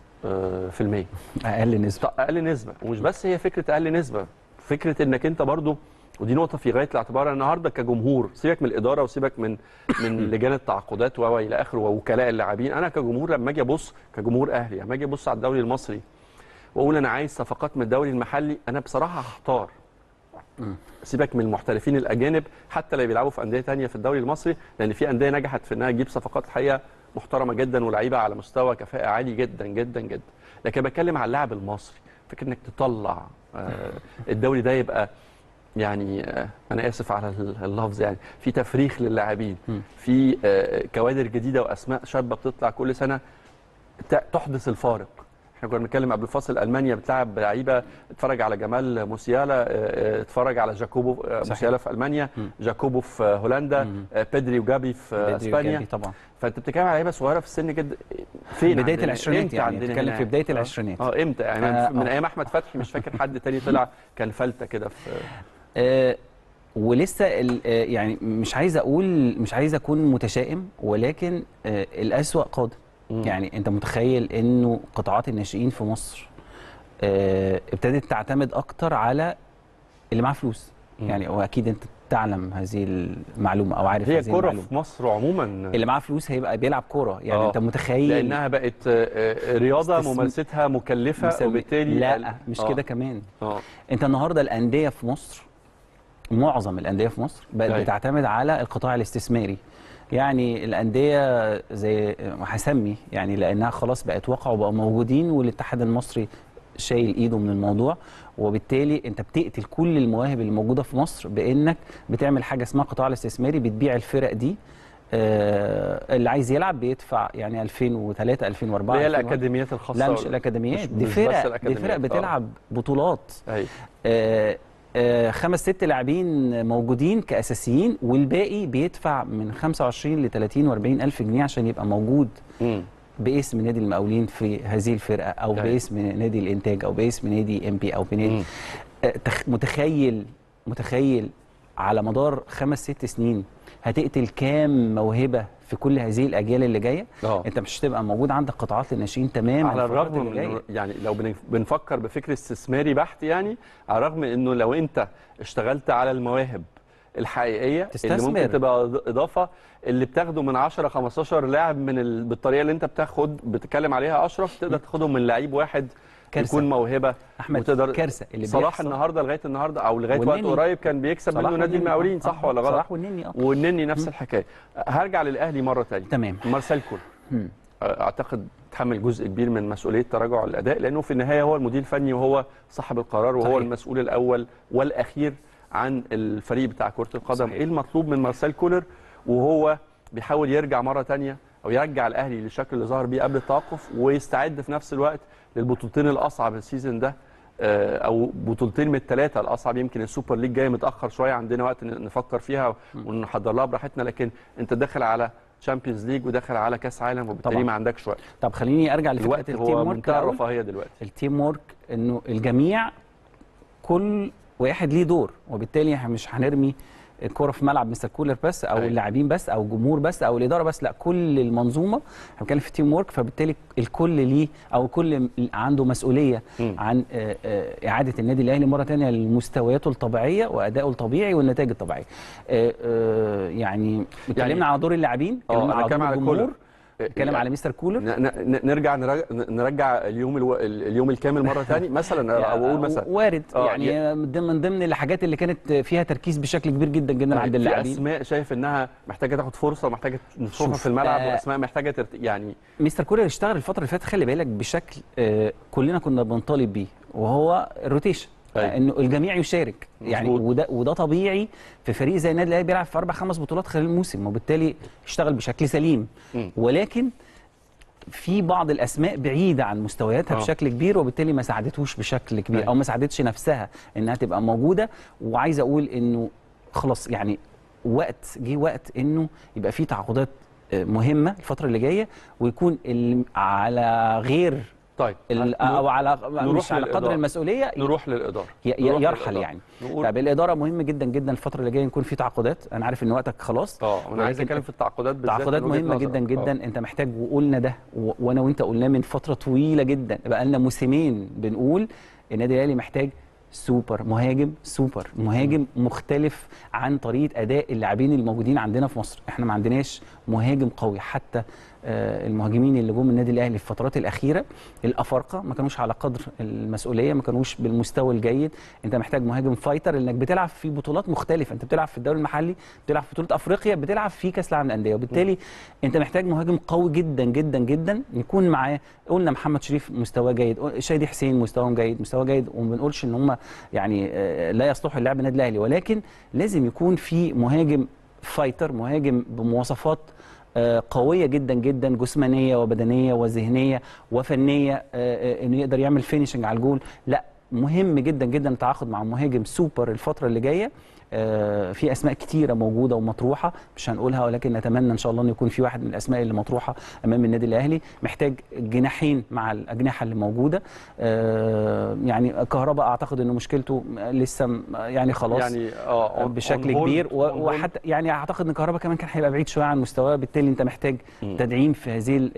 في المية. اقل نسبه اقل نسبه ومش بس هي فكره اقل نسبه، فكره انك انت برضو، ودي نقطه في غايه الاعتبار النهارده كجمهور، سيبك من الاداره وسيبك من من لجان التعاقدات والى اخره ووكلاء اللاعبين، انا كجمهور لما اجي ابص كجمهور اهلي، لما اجي ابص على الدوري المصري واقول انا عايز صفقات من الدوري المحلي، انا بصراحه هختار. سيبك من المحترفين الاجانب حتى اللي بيلعبوا في انديه ثانيه في الدوري المصري، لان في انديه نجحت في انها تجيب صفقات الحقيقه محترمه جدا ولاعيبه على مستوى كفاءه عالي جدا جدا جدا، لكن بتكلم على اللاعب المصري، فكره انك تطلع الدوري ده يبقى يعني انا اسف على اللفظ، يعني في تفريخ للاعبين، في كوادر جديده واسماء شابه بتطلع كل سنه تحدث الفارق. احنا كنا بنتكلم قبل الفاصل المانيا بتلعب لعيبه، اتفرج على جمال موسيالا، اتفرج على جاكوبو موسيالا في المانيا، جاكوبو في هولندا، بيدري وجابي في اسبانيا طبعا. فانت بتتكلم على لعيبه صغيره في السن جدا، فين بدايه العشرينات، يعني بتتكلم في بدايه العشرينات اه امتى يعني آه. من ايام احمد فتحي مش فاكر حد تاني طلع كان فلته كده في أه ولسه أه يعني مش عايز اقول، مش عايز اكون متشائم، ولكن أه الأسوأ قادم. يعني انت متخيل انه قطاعات الناشئين في مصر أه ابتدت تعتمد اكتر على اللي معاه فلوس، يعني واكيد انت تعلم هذه المعلومه او عارف هي هذه المعلومه. هي الكوره في مصر عموما اللي معاه فلوس هيبقى بيلعب كوره، يعني أوه. انت متخيل لانها بقت رياضه استسم... ممارستها مكلفه مسم... وبالتالي لا ال... مش كده كمان أوه. انت النهارده الانديه في مصر، معظم الانديه في مصر بقت بتعتمد على القطاع الاستثماري، يعني الانديه زي هسمي يعني لانها خلاص بقت واقع وبقوا موجودين، والاتحاد المصري شايل ايده من الموضوع، وبالتالي انت بتقتل كل المواهب اللي موجوده في مصر بانك بتعمل حاجه اسمها قطاع الاستثماري، بتبيع الفرق دي آه اللي عايز يلعب بيدفع يعني ألفين وثلاثة ألفين وأربعة هي الاكاديميات الخاصه. لا مش الاكاديميات، دي فرق دي فرق بتلعب بطولات آه آه خمس ست لاعبين موجودين كاساسيين، والباقي بيدفع من خمسة وعشرين لثلاثين وأربعين ألف جنيه عشان يبقى موجود م. باسم نادي المقاولين في هذه الفرقه، او يعني. باسم نادي الانتاج، او باسم نادي ام بي، او بنادي متخيل متخيل على مدار خمس ست سنين هتقتل كام موهبه في كل هذه الاجيال اللي جايه. أوه. انت مش هتبقى موجود عندك قطاعات للناشئين تماما على الرغم من، يعني لو بنفكر بفكر استثماري بحت، يعني على الرغم انه لو انت اشتغلت على المواهب الحقيقيه تستثمر. اللي ممكن تبقى اضافه، اللي بتاخده من عشرة خمستاشر لاعب من ال... بالطريقه اللي انت بتاخد بتتكلم عليها اشرف، تقدر تاخدهم من لعيب واحد كارثة. يكون موهبه احمد وتقدر... كارثه اللي صلاح بيحصل. النهارده لغايه النهارده او لغايه وقت قريب كان بيكسب منه نادي المقاولين، صح ولا غلط؟ صلاح والنني اه والنني نفس الحكايه. هرجع للاهلي مره ثانيه. تمام. مارسيل كولر اعتقد تحمل جزء كبير من مسؤوليه تراجع الاداء، لانه في النهايه هو المدير الفني وهو صاحب القرار وهو صحيح. المسؤول الاول والاخير عن الفريق بتاع كرة القدم. صحيح. ايه المطلوب من مارسيل كولر وهو بيحاول يرجع مرة تانية او يرجع الاهلي للشكل اللي ظهر بيه قبل التوقف، ويستعد في نفس الوقت للبطولتين الاصعب السيزون ده، او بطولتين من الثلاثة الاصعب، يمكن السوبر ليج جاي متأخر شوية عندنا وقت نفكر فيها ونحضر لها براحتنا، لكن انت داخل على تشامبيونز ليج وداخل على كاس عالم، وبالتالي ما عندكش وقت. طب خليني ارجع لفكرة التيم ورك. هو منتهى الرفاهية دلوقتي التيم ورك، انه الجميع كل واحد ليه دور، وبالتالي احنا مش هنرمي الكوره في ملعب مستر كولر بس او اللاعبين بس او الجمهور بس او الاداره بس، لا كل المنظومه. احنا بنتكلم في تيم ورك، فبالتالي الكل ليه او الكل عنده مسؤوليه م. عن اعاده النادي الاهلي مره ثانيه لمستوياته الطبيعيه وادائه الطبيعي والنتائج الطبيعيه. يعني اتكلمنا على دور اللاعبين، اتكلمنا على دور الجمهور، نتكلم على مستر كولر، نرجع نرجع اليوم اليوم الكامل مره ثاني مثلا، او اقول مثلا وارد يعني من ضمن الحاجات اللي كانت فيها تركيز بشكل كبير جدا جدا عند اللاعبين، في اسماء شايف انها محتاجه تاخد فرصه ومحتاجه نشوفها في الملعب، واسماء محتاجه ترت... يعني مستر كولر اشتغل الفتره اللي فاتت خلي بالك بشكل آه كلنا كنا بنطالب بيه، وهو الروتيشن، انه الجميع يشارك يعني، وده وده طبيعي في فريق زي النادي الاهلي بيلعب في اربع خمس بطولات خلال الموسم، وبالتالي اشتغل بشكل سليم. م. ولكن في بعض الاسماء بعيده عن مستوياتها أه. بشكل كبير، وبالتالي ما ساعدتهوش بشكل كبير أي. او ما ساعدتش نفسها انها تبقى موجوده. وعايز اقول انه خلاص يعني وقت جه وقت انه يبقى في تعاقدات مهمه الفتره اللي جايه ويكون على غير طيب او على مش على قدر المسؤوليه نروح للاداره يرحل للإدارة. يعني طب الاداره مهم جدا جدا الفتره اللي جايه يكون في تعاقدات. انا عارف ان وقتك خلاص اه انا عايز اتكلم في التعاقدات بالذات. التعاقدات مهمه جدا جدا أوه. انت محتاج وقلنا ده وانا وانت قلناه من فتره طويله جدا بقى لنا موسمين بنقول النادي الاهلي محتاج سوبر مهاجم سوبر مهاجم مختلف عن طريقه اداء اللاعبين الموجودين عندنا في مصر. احنا ما عندناش مهاجم قوي. حتى المهاجمين اللي جم النادي الاهلي في الفترات الاخيره الافارقه ما كانوش على قدر المسؤوليه، ما كانوش بالمستوى الجيد. انت محتاج مهاجم فايتر لانك بتلعب في بطولات مختلفه، انت بتلعب في الدوري المحلي، بتلعب في بطوله افريقيا، بتلعب في كاس العالم للانديه، وبالتالي انت محتاج مهاجم قوي جدا جدا جدا يكون معاه. قلنا محمد شريف مستواه جيد، شادي حسين مستواه جيد مستواه جيد وما بنقولش ان هم يعني لا يصلحوا للعب النادي الاهلي، ولكن لازم يكون في مهاجم فايتر، مهاجم بمواصفات قوية جدا جدا جسمانية وبدنية وذهنية وفنية، انه يقدر يعمل فينيشنج على الجول. لا مهم جدا جدا التعاقد مع مهاجم سوبر الفترة اللي جاية. في اسماء كتيرة موجودة ومطروحة مش هنقولها، ولكن نتمنى ان شاء الله ان يكون في واحد من الاسماء اللي مطروحة امام النادي الاهلي. محتاج جناحين مع الاجنحة اللي موجودة، يعني كهرباء اعتقد انه مشكلته لسه يعني خلاص يعني آه بشكل كبير، وحتى يعني اعتقد ان كهرباء كمان كان هيبقى بعيد شوية عن مستواه، بالتالي انت محتاج تدعيم في هذه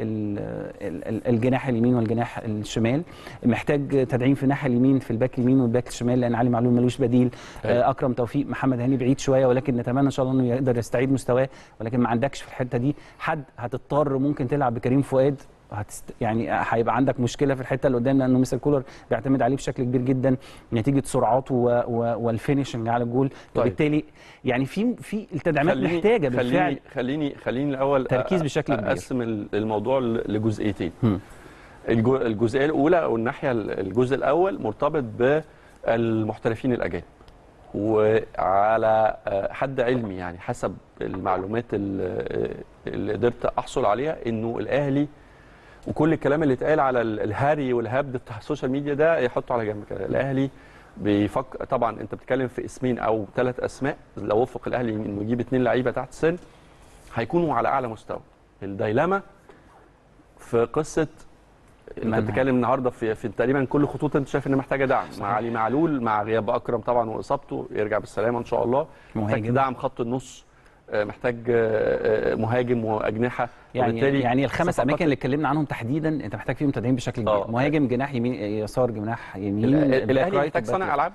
الجناح اليمين والجناح الشمال. محتاج تدعيم في الناحية اليمين في الباك اليمين والباك الشمال لان علي معلول ملوش بديل. اكرم توفيق محمد هاني بعيد شويه، ولكن نتمنى ان شاء الله انه يقدر يستعيد مستواه، ولكن ما عندكش في الحته دي حد. هتضطر ممكن تلعب بكريم فؤاد، هتست... يعني هيبقى عندك مشكله في الحته اللي قدام لانه مستر كولر بيعتمد عليه بشكل كبير جدا نتيجه سرعاته و... و... والفينشنج على الجول. طيب. وبالتالي يعني في في التدعيمات محتاجه بالفعل. خليني خليني الاول تركيز بشكل كبير. اقسم الموضوع لجزئيتين. الجو... الجزئيه الاولى او الناحيه الجزء الاول مرتبط بالمحترفين الاجانب، وعلى حد علمي يعني حسب المعلومات اللي قدرت احصل عليها انه الاهلي وكل الكلام اللي اتقال على الهري والهبد بتاع السوشيال ميديا ده يحطه على جنب كده. الاهلي بيفكر طبعا، انت بتتكلم في اسمين او ثلاث اسماء، لو وفق الاهلي انه يجيب اثنين لعيبه تحت السن هيكونوا على اعلى مستوى. الديلما في قصه انت بتتكلم النهارده في, في تقريبا كل خطوط انت شايف ان محتاجه دعم صحيح. مع علي معلول مع غياب اكرم طبعا واصابته يرجع بالسلامه ان شاء الله، محتاج دعم خط النص، محتاج مهاجم واجنحه، يعني يعني الخمس اماكن اللي اتكلمنا عنهم تحديدا انت محتاج فيهم تدعيم بشكل كبير. آه. مهاجم، جناح يمين يسار، جناح يمين. الاهلي محتاج صانع العاب.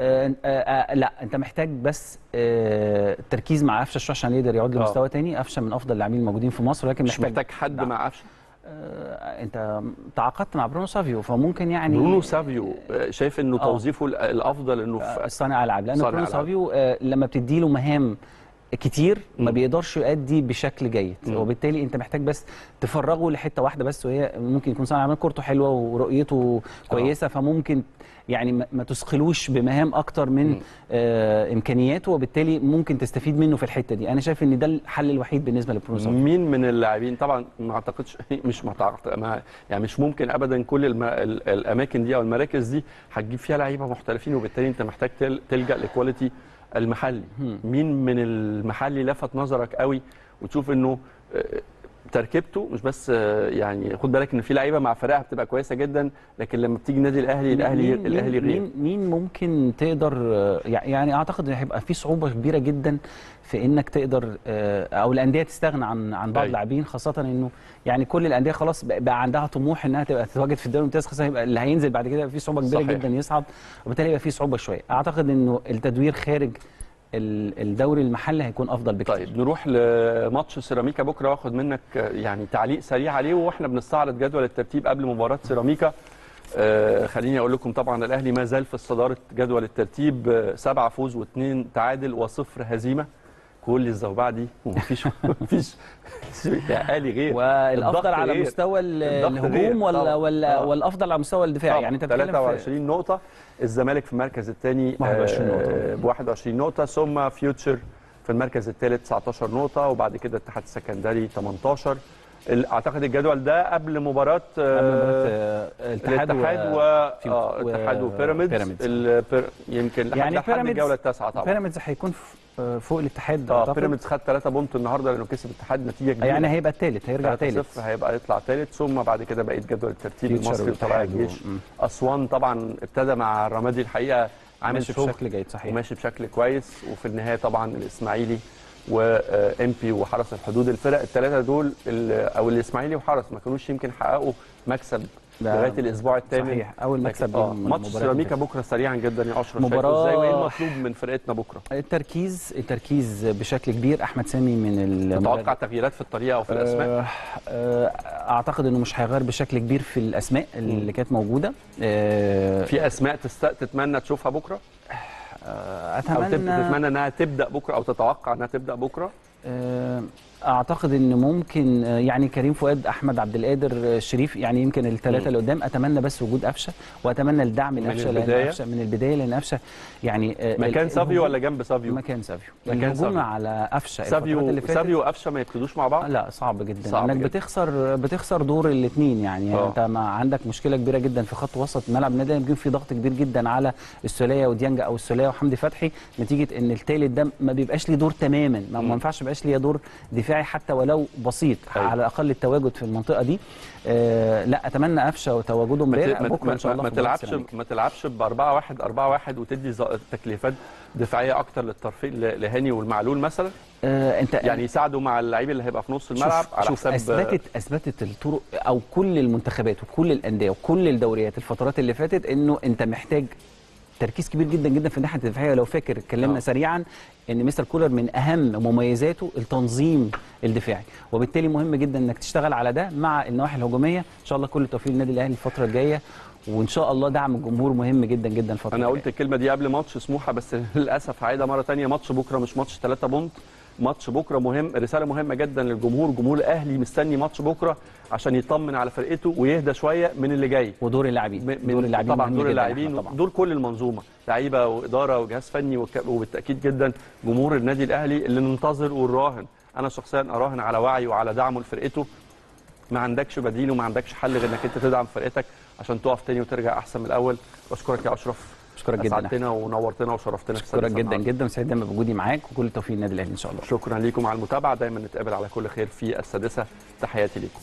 آه آه لا انت محتاج بس آه التركيز مع قفشه شويه عشان يقدر يعود لمستوى آه. تاني. قفشه من افضل اللاعبين الموجودين في مصر، لكن مش محتاج, محتاج حد دعم. مع قفشه انت تعاقدت مع برونو سافيو، فممكن يعني برونو سافيو شايف انه توظيفه الافضل انه في صانع العاب، لان برونو سافيو لما بتدي له مهام كتير ما بيقدرش يؤدي بشكل جيد، وبالتالي انت محتاج بس تفرغه لحته واحده بس، وهي ممكن يكون صانع العاب. كورته حلوه ورؤيته كويسه، فممكن يعني ما تسخلوش بمهام اكتر من آه امكانياته، وبالتالي ممكن تستفيد منه في الحته دي. انا شايف ان ده الحل الوحيد بالنسبه للبرونو سافيو. مين من اللاعبين طبعا ما اعتقدش مش ما يعني مش ممكن ابدا كل الاماكن دي او المراكز دي هتجيب فيها لعيبه محترفين، وبالتالي انت محتاج تلجا لكواليتي المحلي. مين من المحلي لفت نظرك قوي وتشوف انه تركيبته مش بس يعني خد بالك ان في لعيبه مع فرقها بتبقى كويسه جدا، لكن لما بتيجي النادي الاهلي الاهلي الاهلي غير. مين مين ممكن تقدر يعني اعتقد ان هيبقى في صعوبه كبيره جدا في انك تقدر او الانديه تستغنى عن عن بعض اللاعبين، خاصه انه يعني كل الانديه خلاص بقى عندها طموح انها تبقى تتواجد في الدوري الممتاز، خاصه يبقى اللي هينزل بعد كده في صعوبه كبيره صحيح. جدا يصعد، وبالتالي يبقى في صعوبه شويه. اعتقد انه التدوير خارج الدوري المحلي هيكون افضل بكتير. طيب نروح لماتش سيراميكا بكره واخد منك يعني تعليق سريع عليه، واحنا بنستعرض جدول الترتيب قبل مباراه سيراميكا. آه خليني اقول لكم طبعا الاهلي ما زال في صداره جدول الترتيب، سبعه فوز واثنين تعادل وصفر هزيمه. كل الزوبعه دي ومفيش مفيش اهلي غير. والافضل على مستوى الهجوم ولا ولا والافضل على مستوى الدفاع؟ يعني انت بتتكلم في ثلاثة وعشرين نقطه. الزمالك في المركز الثاني ب واحد وعشرين نقطه، ثم فيوتشر في المركز الثالث تسعتاشر نقطه، وبعد كده الاتحاد السكندري تمنتاشر اعتقد الجدول ده قبل مباراه الاتحاد والاتحاد وبيراميدز. يمكن لحد لحد الجوله التاسعه طبعا بيراميدز هيكون فوق الاتحاد. اه بيراميدز خد ثلاثة بونت النهارده لانه كسب الاتحاد نتيجه كبيره، يعني هيبقى الثالث، هيرجع ثالث، هيبقى يطلع ثالث. ثم بعد كده بقيت جدول الترتيب المصري وطلع الجيش. اسوان طبعا ابتدى مع الرمادي الحقيقه عامل شغل بشكل جيد صحيح وماشي بشكل كويس، وفي النهايه طبعا الاسماعيلي وامبي وحرس الحدود، الفرق الثلاثه دول او الاسماعيلي وحرس ما كانوش يمكن حققوا مكسب لغايه الاسبوع الثامن. صحيح اول مكسب. آه ماتش سيراميكا بكره سريعا جدا يا اشرف، مباراه ازاي وايه المطلوب من فرقتنا بكره؟ التركيز، التركيز بشكل كبير. احمد سامي من المدرب، تتوقع تغييرات في الطريقه او في الاسماء؟ آه آه اعتقد انه مش هيغير بشكل كبير في الاسماء اللي كانت موجوده. آه في اسماء تتمنى تشوفها بكره؟ اتمنى أو تتمنى انها تبدا بكره او تتوقع انها تبدا بكره. اعتقد ان ممكن يعني كريم فؤاد، احمد عبد القادر، شريف، يعني يمكن الثلاثه اللي قدام. اتمنى بس وجود قفشه، واتمنى الدعم من قفشه من البدايه، لان قفشه يعني مكان سافيو ولا جنب سافيو؟ مكان سافيو. الهجوم على قفشه، سافيو سافيو وقفشه ما يبتدوش مع بعض؟ لا، صعب جدا، صعب انك جد. بتخسر بتخسر دور الاثنين يعني. أوه. انت ما عندك مشكله كبيره جدا في خط وسط ملعب نادي النجم، في ضغط كبير جدا على السوليه وديانجا او السوليه وحمدي فتحي، نتيجه ان الثالث ده ما بيبقاش ليه دور تماما، ما ينفعش يبقاش ليه دور دفاعي حتى ولو بسيط. أيوة. على الاقل التواجد في المنطقه دي. آه لا، اتمنى قفشه وتواجده امبارح بكره ان شاء الله. ما تلعبش ما تلعبش ب أربعة واحد أربعة واحد وتدي تكليفات دفاعيه اكتر للترفيه لهاني والمعلول مثلا. آه انت يعني يساعدوا مع اللعيب اللي هيبقى في نص الملعب. شوف على شوف حساب اثبتت اثبتت الطرق او كل المنتخبات وكل الانديه وكل الدوريات الفترات اللي فاتت انه انت محتاج تركيز كبير جدا جدا في الناحيه الدفاعيه. لو فاكر اتكلمنا آه. سريعا ان مستر كولر من اهم مميزاته التنظيم الدفاعي، وبالتالي مهم جدا انك تشتغل على ده مع النواحي الهجوميه. ان شاء الله كل التوفيق للنادي الاهلي الفتره الجايه، وان شاء الله دعم الجمهور مهم جدا جدا الفتره الجايه. انا قلت الكلمه دي قبل ماتش سموحه بس للاسف هعيدها مره ثانيه، ماتش بكره مش ماتش ثلاثة بونت، ماتش بكره مهم، رساله مهمه جدا للجمهور. جمهور الاهلي مستني ماتش بكره عشان يطمن على فرقته ويهدى شويه من اللي جاي، ودور اللاعبين دور اللاعبين طبعا دور اللاعبين دور كل المنظومه، لعيبه واداره وجهاز فني، وبالتاكيد جدا جمهور النادي الاهلي اللي ننتظر ونراهن. انا شخصيا اراهن على وعيه وعلى دعمه لفرقته. ما عندكش بديل وما عندكش حل غير انك انت تدعم فرقتك عشان تقف تاني وترجع احسن من الاول. واشكرك يا اشرف، شكرا جدا، سعدتنا ونورتنا وشرفتنا. شكرا جدا جدا، سعيد دايما بوجودي معاك، وكل التوفيق للنادي الاهلي ان شاء الله. شكرا ليكم على المتابعه، دايما نتقابل على كل خير في السادسه. تحياتي ليكم.